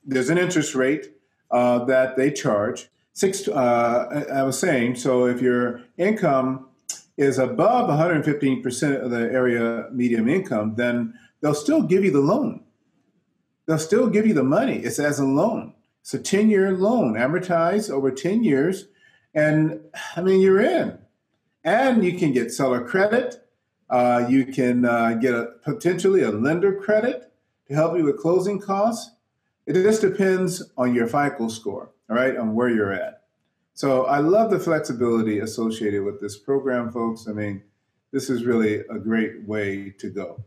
there's an interest rate that they charge. I was saying, so if your income is above 115% of the area medium income, then they'll still give you the loan. They'll still give you the money. It's as a loan. It's a 10-year loan, amortized over 10 years. And, I mean, you're in. And you can get seller credit. You can get potentially a lender credit to help you with closing costs. It just depends on your FICO score, all right, on where you're at. So I love the flexibility associated with this program, folks. I mean, this is really a great way to go.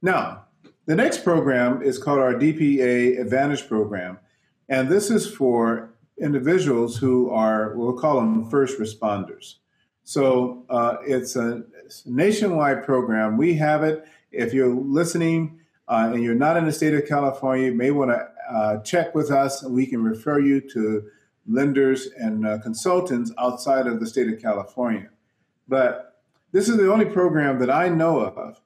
Now, the next program is called our DPA Advantage Program. And this is for individuals who are, we'll call them first responders. So it's a nationwide program. We have it. If you're listening and you're not in the state of California, you may want to check with us, and we can refer you to lenders and consultants outside of the state of California. But this is the only program that I know of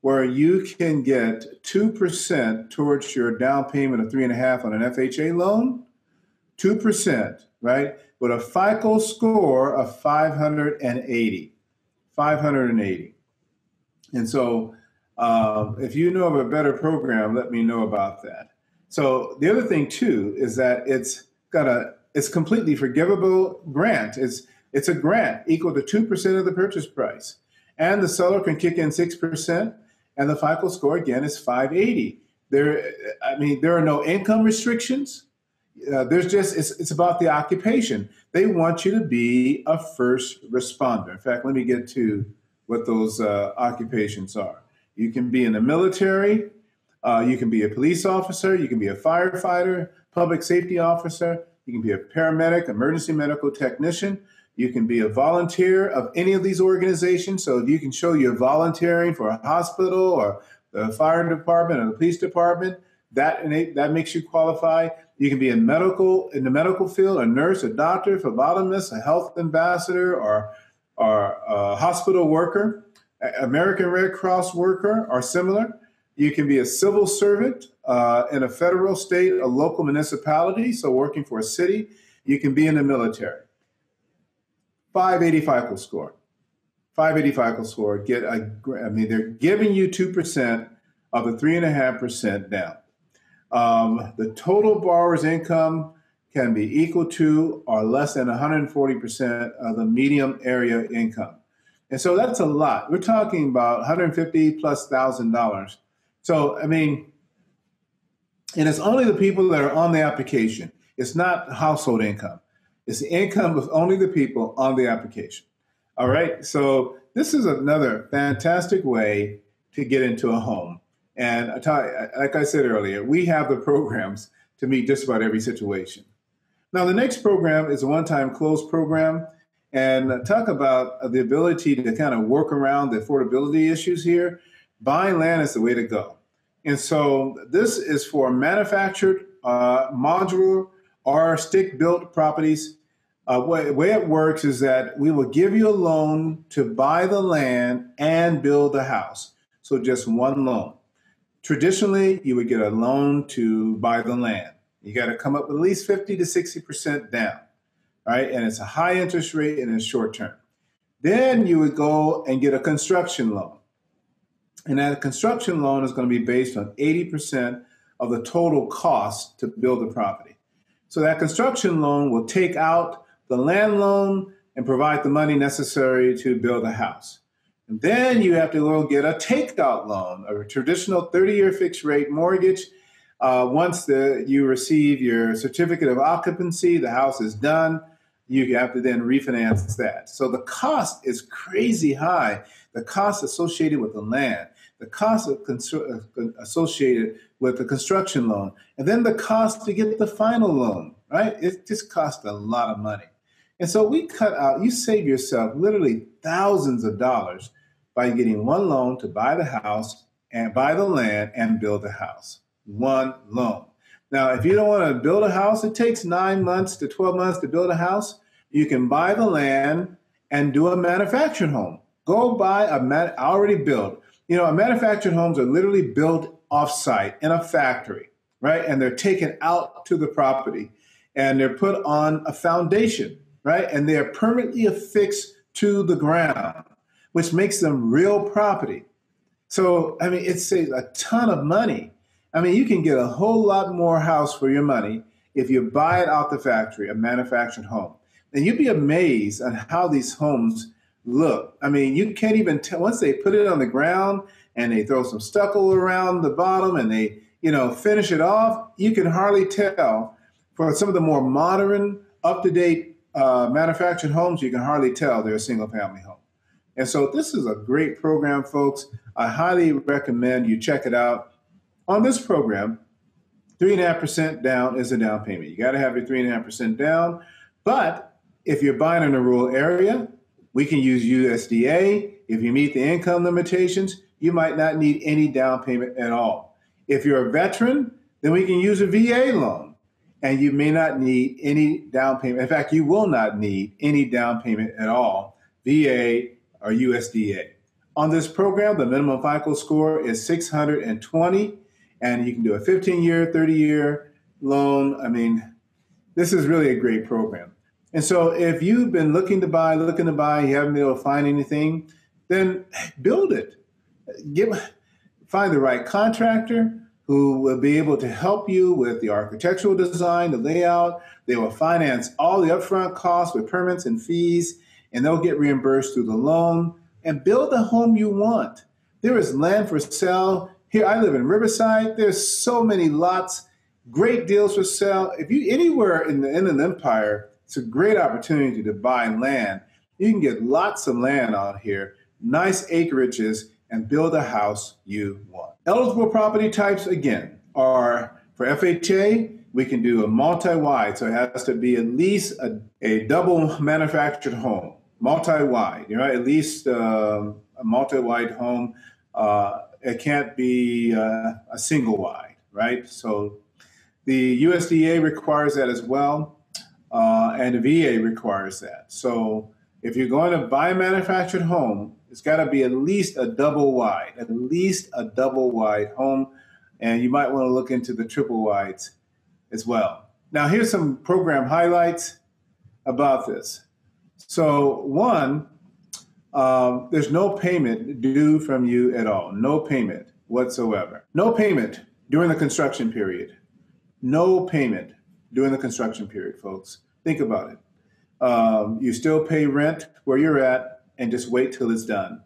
where you can get 2% towards your down payment of 3.5 on an FHA loan, 2%, right? With a FICO score of 580. And so if you know of a better program, let me know about that. So the other thing too is that it's completely forgivable grant. It's a grant equal to 2% of the purchase price. And the seller can kick in 6%, and the FICO score, again, is 580. There are no income restrictions. It's about the occupation. They want you to be a first responder. In fact, let me get to what those occupations are. You can be in the military. You can be a police officer. You can be a firefighter, public safety officer. You can be a paramedic, emergency medical technician. You can be a volunteer of any of these organizations. So you can show you're volunteering for a hospital or the fire department or the police department. That makes you qualify. You can be in the medical field, a nurse, a doctor, a phlebotomist, a health ambassador, or a hospital worker, American Red Cross worker, or similar. You can be a civil servant in a federal, state, a local municipality, so working for a city. You can be in the military. 580 FICO score. 580 FICO score. They're giving you 2% of the 3.5% down. The total borrower's income can be equal to or less than 140% of the medium area income. And so that's a lot. We're talking about $150,000+. So, and it's only the people that are on the application. It's not household income. It's the income of only the people on the application. All right. So this is another fantastic way to get into a home. And like I said earlier, we have the programs to meet just about every situation. Now, the next program is a one-time close program. And talk about the ability to kind of work around the affordability issues here. Buying land is the way to go. And so this is for manufactured, modular, or stick-built properties. The way it works is that we will give you a loan to buy the land and build a house. So just one loan. Traditionally, you would get a loan to buy the land. You got to come up with at least 50 to 60% down. Right? And it's a high interest rate and it's short term. Then you would go and get a construction loan. And that construction loan is going to be based on 80% of the total cost to build the property. So that construction loan will take out the land loan and provide the money necessary to build a house. And then you have to go get a takeout loan, a traditional 30-year fixed rate mortgage. Once you receive your certificate of occupancy, the house is done, you have to then refinance that. So the cost is crazy high. The cost associated with the land, the cost associated with the construction loan, and then the cost to get the final loan, right? It just costs a lot of money. And so you save yourself literally thousands of dollars by getting one loan to buy the house and buy the land and build the house. One loan. Now, if you don't want to build a house, it takes 9 months to 12 months to build a house. You can buy the land and do a manufactured home. Go buy already built. Manufactured homes are literally built offsite in a factory, right? And they're taken out to the property and they're put on a foundation, right? And they are permanently affixed to the ground, which makes them real property. So, it saves a ton of money. You can get a whole lot more house for your money if you buy it out the factory, a manufactured home. And you'd be amazed at how these homes look. You can't even tell. Once they put it on the ground and they throw some stucco around the bottom and they, finish it off, you can hardly tell. For some of the more modern, up-to-date manufactured homes, you can hardly tell they're a single-family home. And so this is a great program, folks. I highly recommend you check it out. On this program, 3.5% down is a down payment. You got to have your 3.5% down. But if you're buying in a rural area, we can use USDA. If you meet the income limitations, you might not need any down payment at all. If you're a veteran, then we can use a VA loan, and you may not need any down payment. In fact, you will not need any down payment at all, VA or USDA. On this program, the minimum FICO score is 620. And you can do a 15-year, 30-year loan. This is really a great program. And so if you've been looking to buy, you haven't been able to find anything, then build it. Find the right contractor who will be able to help you with the architectural design, the layout. They will finance all the upfront costs with permits and fees, and they'll get reimbursed through the loan. And build the home you want. There is land for sale. Here, I live in Riverside. There's so many lots, great deals for sale. If you anywhere in the Inland Empire, it's a great opportunity to buy land. You can get lots of land out here, nice acreages, and build a house you want. Eligible property types, again, are for FHA, we can do a multi-wide, so it has to be at least a double manufactured home, multi-wide, at least a multi-wide home. It can't be a single wide, right? So the USDA requires that as well, and the VA requires that. So if you're going to buy a manufactured home, it's got to be at least a double wide, at least a double wide home, and you might want to look into the triple wides as well. Now, here's some program highlights about this. So one, there's no payment due from you at all, no payment whatsoever. No payment during the construction period. No payment during the construction period, folks. Think about it. You still pay rent where you're at and just wait till it's done.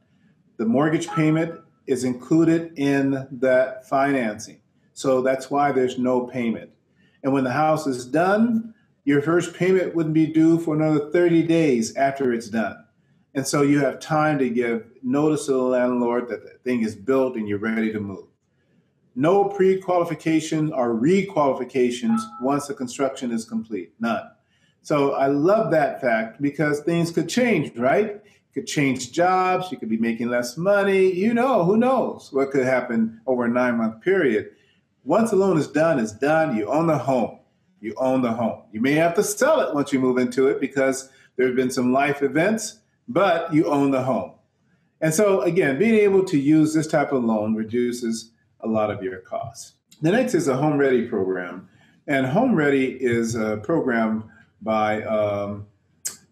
The mortgage payment is included in that financing. So that's why there's no payment. And when the house is done, your first payment wouldn't be due for another 30 days after it's done. And so you have time to give notice to the landlord that the thing is built and you're ready to move. No pre-qualification or re-qualifications once the construction is complete, none. So I love that fact because things could change, right? You could change jobs, you could be making less money, you know, who knows what could happen over a 9-month period. Once the loan is done, it's done, you own the home. You own the home. You may have to sell it once you move into it because there have been some life events, but you own the home. And so again, being able to use this type of loan reduces a lot of your costs. The next is a Home Ready program. And Home Ready is a program by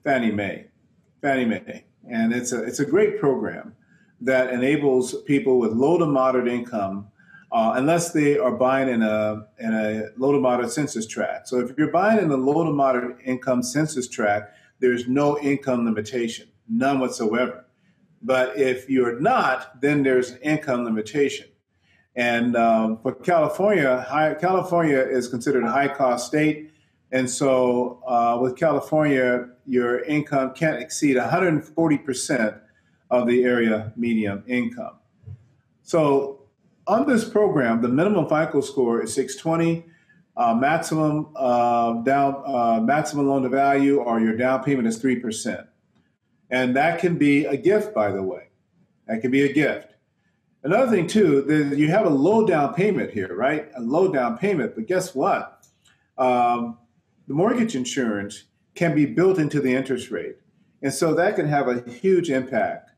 Fannie Mae. And it's a great program that enables people with low to moderate income, unless they are buying in a low to moderate census tract. So if you're buying in a low to moderate income census tract, there's no income limitation, none whatsoever. But if you're not, then there's an income limitation. And for California, California is considered a high-cost state. And so with California, your income can't exceed 140% of the area median income. So on this program, the minimum FICO score is 620. Maximum loan to value or your down payment is 3%. And that can be a gift, by the way. That can be a gift. Another thing, too, you have a low down payment here, right? A low down payment, but guess what? The mortgage insurance can be built into the interest rate. And so that can have a huge impact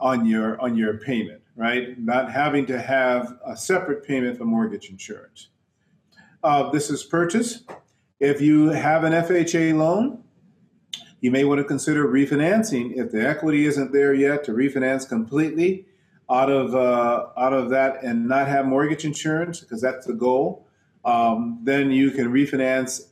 on your payment, right? Not having to have a separate payment for mortgage insurance. This is purchase. If you have an FHA loan, you may want to consider refinancing if the equity isn't there yet to refinance completely out of that and not have mortgage insurance, because that's the goal. Then you can refinance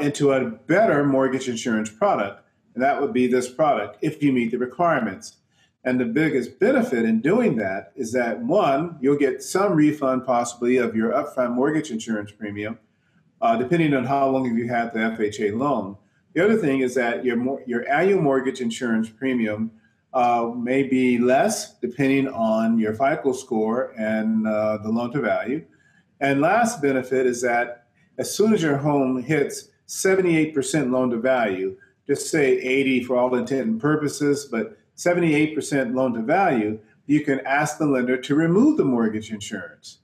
into a better mortgage insurance product, and that would be this product if you meet the requirements. And the biggest benefit in doing that is that, one, you'll get some refund possibly of your upfront mortgage insurance premium, depending on how long you had the FHA loan. The other thing is that your annual mortgage insurance premium may be less depending on your FICO score and the loan to value. And last benefit is that as soon as your home hits 78% loan to value, just say 80 for all intent and purposes, but 78% loan to value, you can ask the lender to remove the mortgage insurance.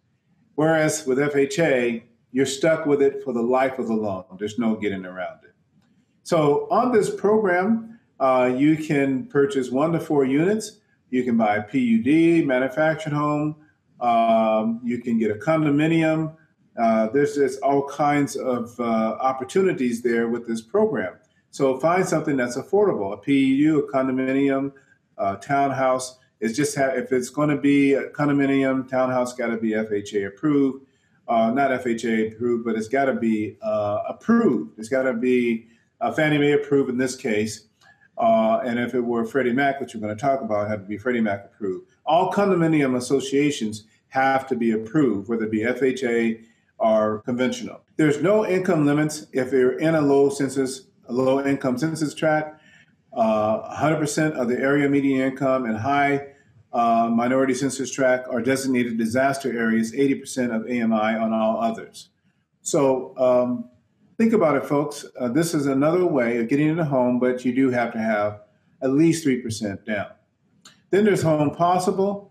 Whereas with FHA, you're stuck with it for the life of the loan. There's no getting around it. So on this program, you can purchase 1 to 4 units. You can buy a PUD, manufactured home. You can get a condominium. There's all kinds of opportunities there with this program. So find something that's affordable, a PUD, a condominium, a townhouse. It's just if it's going to be a condominium, townhouse got to be FHA approved. Not FHA approved, but it's got to be approved. It's got to be Fannie Mae approved in this case. And if it were Freddie Mac, which we're going to talk about, it had to be Freddie Mac approved. All condominium associations have to be approved, whether it be FHA or conventional. There's no income limits if you're in a low income census tract, 100% of the area median income, and high minority census tract or designated disaster areas, 80% of AMI on all others. So think about it, folks. This is another way of getting into a home, but you do have to have at least 3% down. Then there's Home Possible.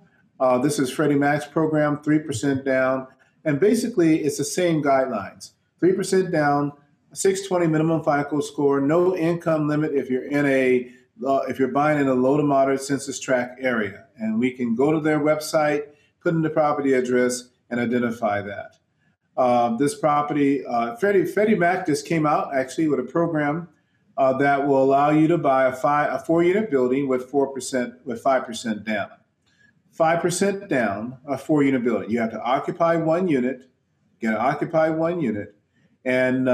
This is Freddie Mac's program, 3% down. And basically, it's the same guidelines. 3% down, 620 minimum FICO score, no income limit if you're in a if you're buying in a low to moderate census tract area. And we can go to their website, put in the property address, and identify that. This property, Freddie Mac just came out actually with a program that will allow you to buy a 4-unit building with 5% down. 5% down, a 4-unit building. You have to occupy 1 unit, and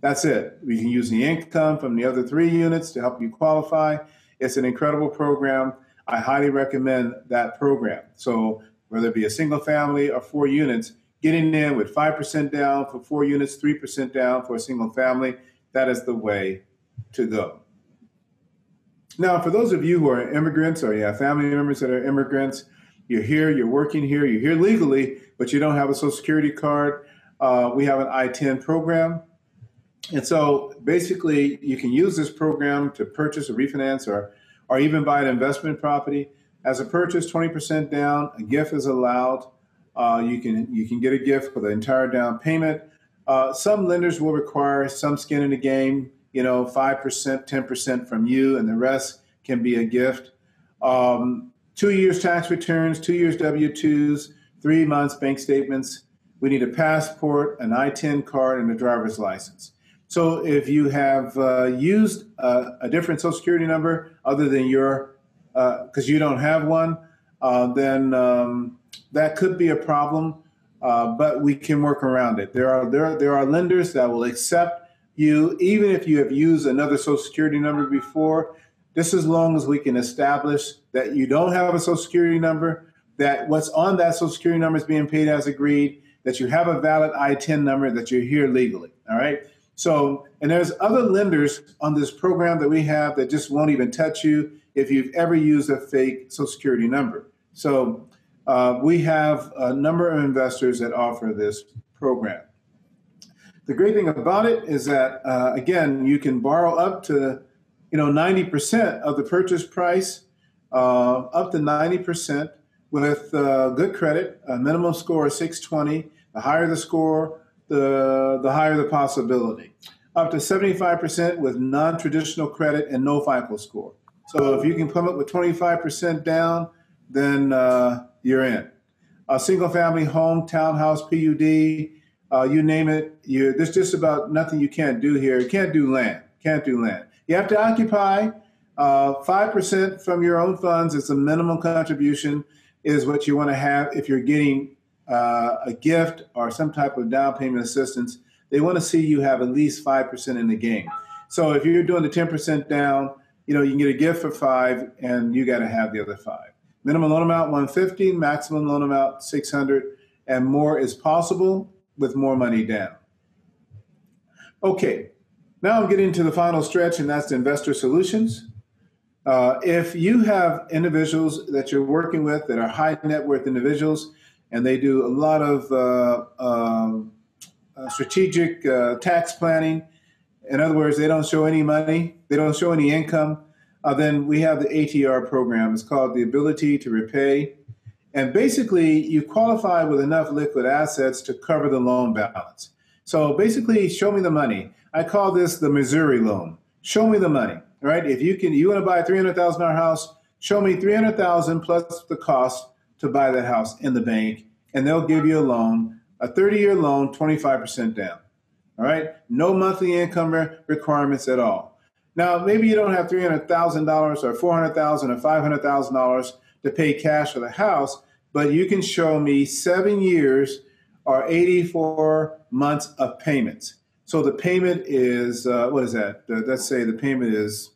that's it. We can use the income from the other 3 units to help you qualify. It's an incredible program. I highly recommend that program. So whether it be a single family or 4 units, getting in with 5% down for 4 units, 3% down for a single family, that is the way to go. Now, for those of you who are immigrants or you have family members that are immigrants, you're here, you're working here, you're here legally, but you don't have a Social Security card, we have an I-10 program. And so basically, you can use this program to purchase or refinance or even buy an investment property. As a purchase, 20% down, a gift is allowed. You can get a gift for the entire down payment. Some lenders will require some skin in the game, you know, 5%, 10% from you, and the rest can be a gift. 2 years tax returns, 2 years W-2s, 3 months bank statements. We need a passport, an I-10 card, and a driver's license. So if you have used a different Social Security number other than your, because you don't have one, then that could be a problem, but we can work around it. There are lenders that will accept you even if you have used another Social Security number before, just as long as we can establish that you don't have a Social Security number, that what's on that Social Security number is being paid as agreed, that you have a valid I-10 number, that you're here legally, all right? So, and there's other lenders on this program that we have that just won't even touch you if you've ever used a fake Social Security number. So we have a number of investors that offer this program. The great thing about it is that, again, you can borrow up to, 90% of the purchase price, up to 90%. With good credit, a minimum score of 620. The higher the score, the higher the possibility. Up to 75% with non-traditional credit and no FICO score. So if you can come up with 25% down, then you're in. A single-family home, townhouse, PUD, you name it. There's just about nothing you can't do here. You can't do land. You have to occupy 5% from your own funds. It's a minimum contribution. Is what you want to have if you're getting a gift or some type of down payment assistance. They want to see you have at least 5% in the game. So if you're doing the 10% down, you can get a gift for 5 and you got to have the other 5. Minimum loan amount, $150, maximum loan amount, $600, and more is possible with more money down. Okay, now I'm getting to the final stretch, and that's the investor solutions. If you have individuals that you're working with that are high net worth individuals and they do a lot of strategic tax planning, in other words, they don't show any money, they don't show any income, then we have the ATR program. It's called the Ability to Repay. And basically, you qualify with enough liquid assets to cover the loan balance. So basically, show me the money. I call this the Missouri loan. Show me the money. Right? If you want to buy a $300,000 house, show me $300,000 plus the cost to buy that house in the bank, and they'll give you a loan, a 30-year loan, 25% down. All right? No monthly income requirements at all. Now, maybe you don't have $300,000 or $400,000 or $500,000 to pay cash for the house, but you can show me 7 years or 84 months of payments. So the payment is, what is that? Let's say the payment is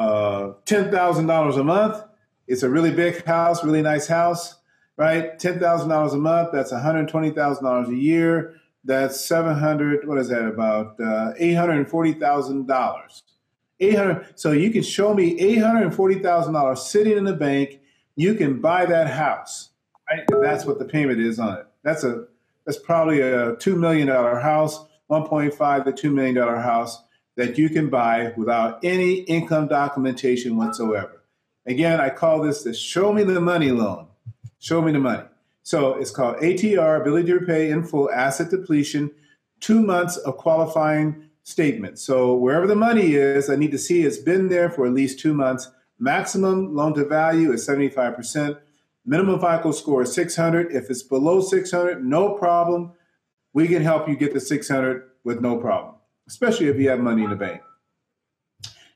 $10,000 a month. It's a really big house, really nice house, right? $10,000 a month, that's $120,000 a year. That's $840,000. So you can show me $840,000 sitting in the bank. You can buy that house, right? That's what the payment is on it. That's probably a $2 million house. $1.5 to $2 million house that you can buy without any income documentation whatsoever. Again, I call this the show me the money loan. Show me the money. So it's called ATR, ability to repay in full, asset depletion, 2 months of qualifying statement. So wherever the money is, I need to see it's been there for at least 2 months. Maximum loan to value is 75%. Minimum FICO score is 600. If it's below 600, no problem. We can help you get to 600 with no problem, especially if you have money in the bank.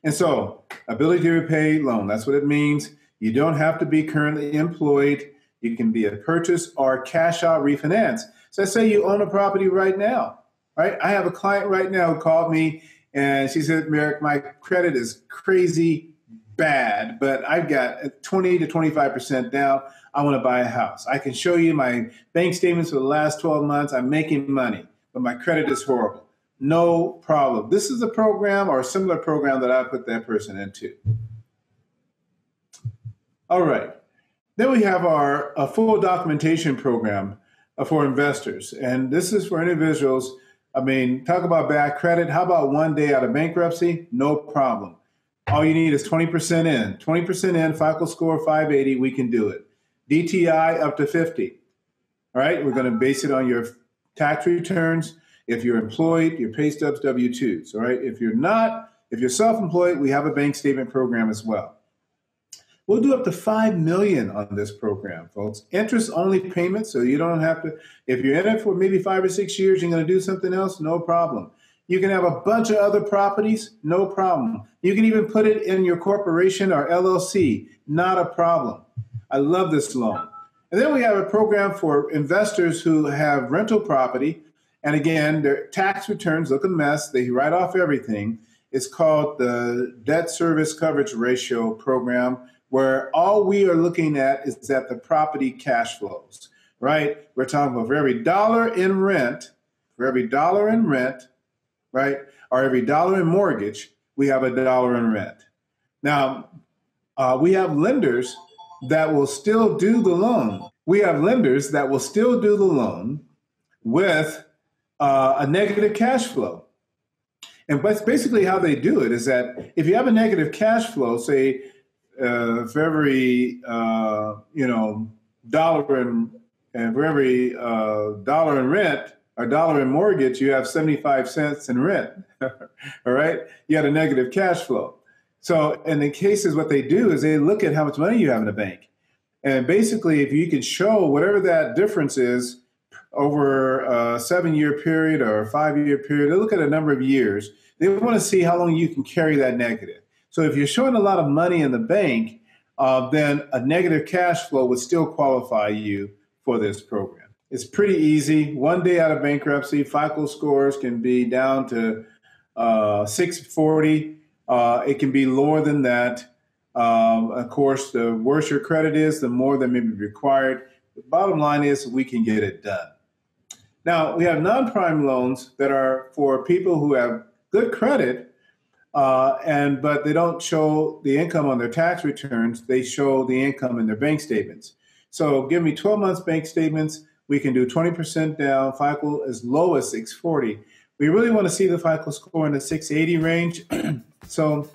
And so ability to repay loan, that's what it means. You don't have to be currently employed. You can be a purchase or cash out refinance. So let's say you own a property right now, right? I have a client right now who called me and she said, Merrick, my credit is crazy bad, but I've got 20 to 25% down. I want to buy a house. I can show you my bank statements for the last 12 months. I'm making money, but my credit is horrible. No problem. This is a program or a similar program that I put that person into. All right. Then we have our full documentation program for investors. And this is for individuals. I mean, talk about bad credit. How about one day out of bankruptcy? No problem. All you need is 20% in. 20% in, FICO score 580, we can do it. DTI up to 50. All right, we're going to base it on your tax returns. If you're employed, your pay stubs, W-2s, all right? If you're not, if you're self-employed, we have a bank statement program as well. We'll do up to $5 million on this program, folks. Interest-only payments, so you don't have to, if you're in it for maybe 5 or 6 years, you're going to do something else, no problem. You can have a bunch of other properties, no problem. You can even put it in your corporation or LLC, not a problem. I love this loan. And then we have a program for investors who have rental property, and again, their tax returns look a mess. They write off everything. It's called the Debt Service Coverage Ratio program, where all we are looking at is that the property cash flows, right? We're talking about for every dollar in rent, right? Or every dollar in mortgage, we have a dollar in rent. Now, we have lenders that will still do the loan. We have lenders that will still do the loan with a negative cash flow. And that's basically how they do it, is that if you have a negative cash flow, say, for every dollar in, and for every dollar in rent or dollar in mortgage, you have 75 cents in rent. All right, you had a negative cash flow. So in the cases, what they do is they look at how much money you have in the bank, and basically, if you can show whatever that difference is over a 7-year period or a 5-year period, they look at a number of years. They want to see how long you can carry that negative. So if you're showing a lot of money in the bank, then a negative cash flow would still qualify you for this program. It's pretty easy. One day out of bankruptcy, FICO scores can be down to 640. It can be lower than that. Of course, the worse your credit is, the more that may be required. The bottom line is we can get it done. Now, we have non-prime loans that are for people who have good credit, but they don't show the income on their tax returns. They show the income in their bank statements. So give me 12 months bank statements. We can do 20% down, FICO as low as 640. We really want to see the FICO score in the 680 range. So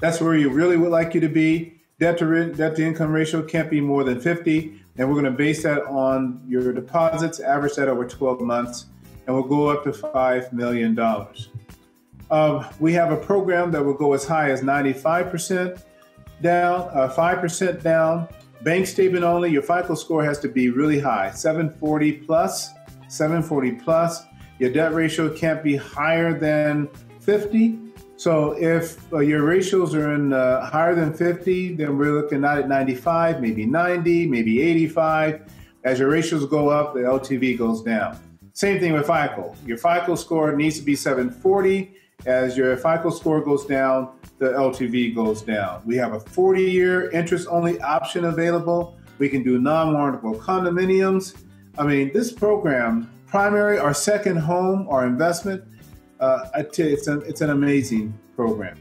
that's where you really would like you to be. Debt to income ratio can't be more than 50. And we're going to base that on your deposits, average that over 12 months, and we'll go up to $5 million. We have a program that will go as high as 95% down, 5% down, bank statement only. Your FICO score has to be really high, 740 plus. Your debt ratio can't be higher than 50. So if your ratios are in higher than 50, then we're looking not at 95, maybe 90, maybe 85. As your ratios go up, the LTV goes down. Same thing with FICO. Your FICO score needs to be 740. As your FICO score goes down, the LTV goes down. We have a 40-year interest-only option available. We can do non-warrantable condominiums. I mean, this program, primary or second home or investment, it's an amazing program.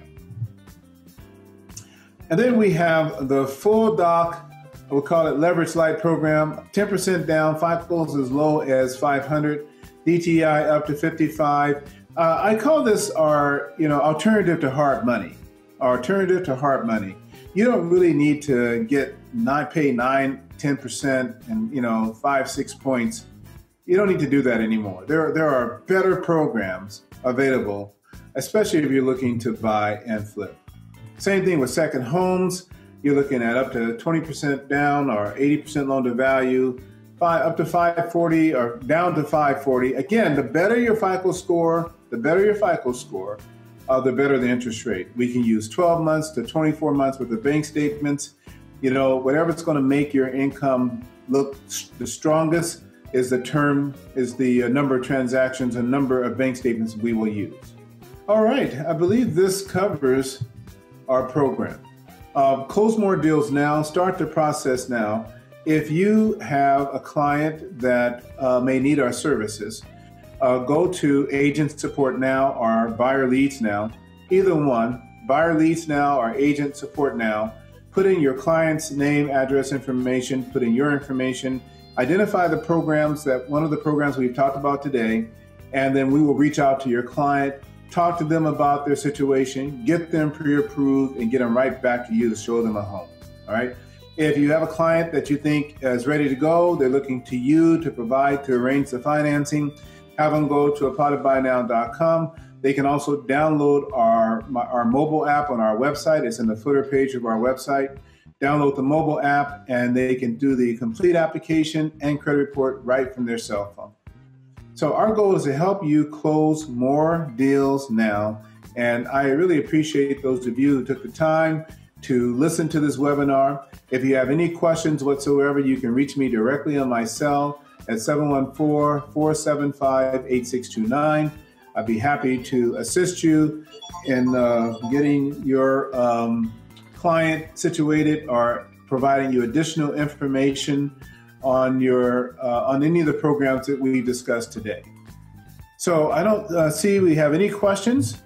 And then we have the full doc, we'll call it Leverage Light program, 10% down, FICO's as low as 500, DTI up to 55. I call this our, alternative to hard money. Our alternative to hard money. You don't really need to pay 9%, 10% and, 5-6 points. You don't need to do that anymore. There are better programs available, especially if you're looking to buy and flip. Same thing with second homes. You're looking at up to 20% down or 80% loan to value, up to 540 or down to 540. Again, the better your FICO score, the better the interest rate. We can use 12 months to 24 months with the bank statements. Whatever's going to make your income look the strongest is the term, is the number of transactions and number of bank statements we will use. All right, I believe this covers our program. Close more deals now, start the process now. If you have a client that may need our services, go to Agent Support Now or Buyer Leads Now, either one, Buyer Leads Now or Agent Support Now. Put in your client's name, address information, put in your information, identify the programs that, one of the programs we've talked about today, and then we will reach out to your client, talk to them about their situation, get them pre-approved, and get them right back to you to show them a home, all right? If you have a client that you think is ready to go, they're looking to you to provide, to arrange the financing, have them go to applytobuynow.com. They can also download our mobile app on our website. It's in the footer page of our website. Download the mobile app, and they can do the complete application and credit report right from their cell phone. So our goal is to help you close more deals now. And I really appreciate those of you who took the time to listen to this webinar. If you have any questions whatsoever, you can reach me directly on my cell at 714-475-8629. I'd be happy to assist you in getting your client situated or providing you additional information on your on any of the programs that we discussed today. So I don't see we have any questions.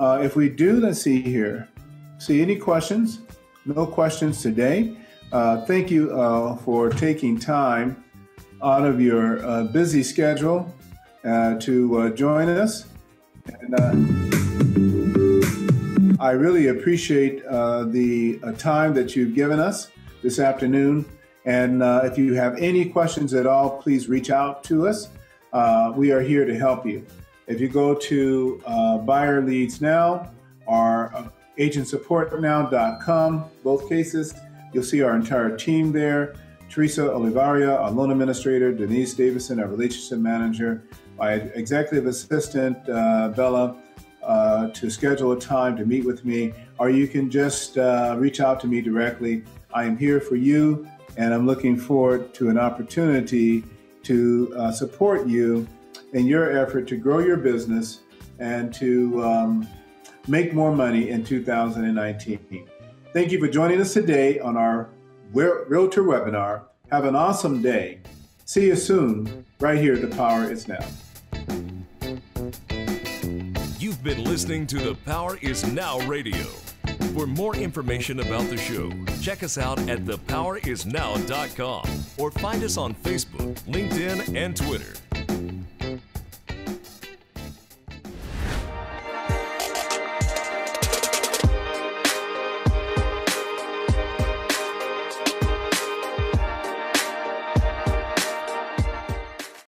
If we do, let's see here. See any questions? No questions today. Thank you for taking time out of your busy schedule to join us. And I really appreciate the time that you've given us this afternoon. And if you have any questions at all, please reach out to us. We are here to help you. If you go to Buyer Leads Now or agentsupportnow.com, both cases, you'll see our entire team there. Teresa Olivaria, our loan administrator, Denise Davison, our relationship manager, my executive assistant, Bella, to schedule a time to meet with me, or you can just reach out to me directly. I am here for you, and I'm looking forward to an opportunity to support you in your effort to grow your business and to make more money in 2019. Thank you for joining us today on our Realtor webinar. Have an awesome day. See you soon, right here at The Power Is Now. You've been listening to The Power Is Now Radio. For more information about the show, check us out at thepowerisnow.com or find us on Facebook, LinkedIn, and Twitter.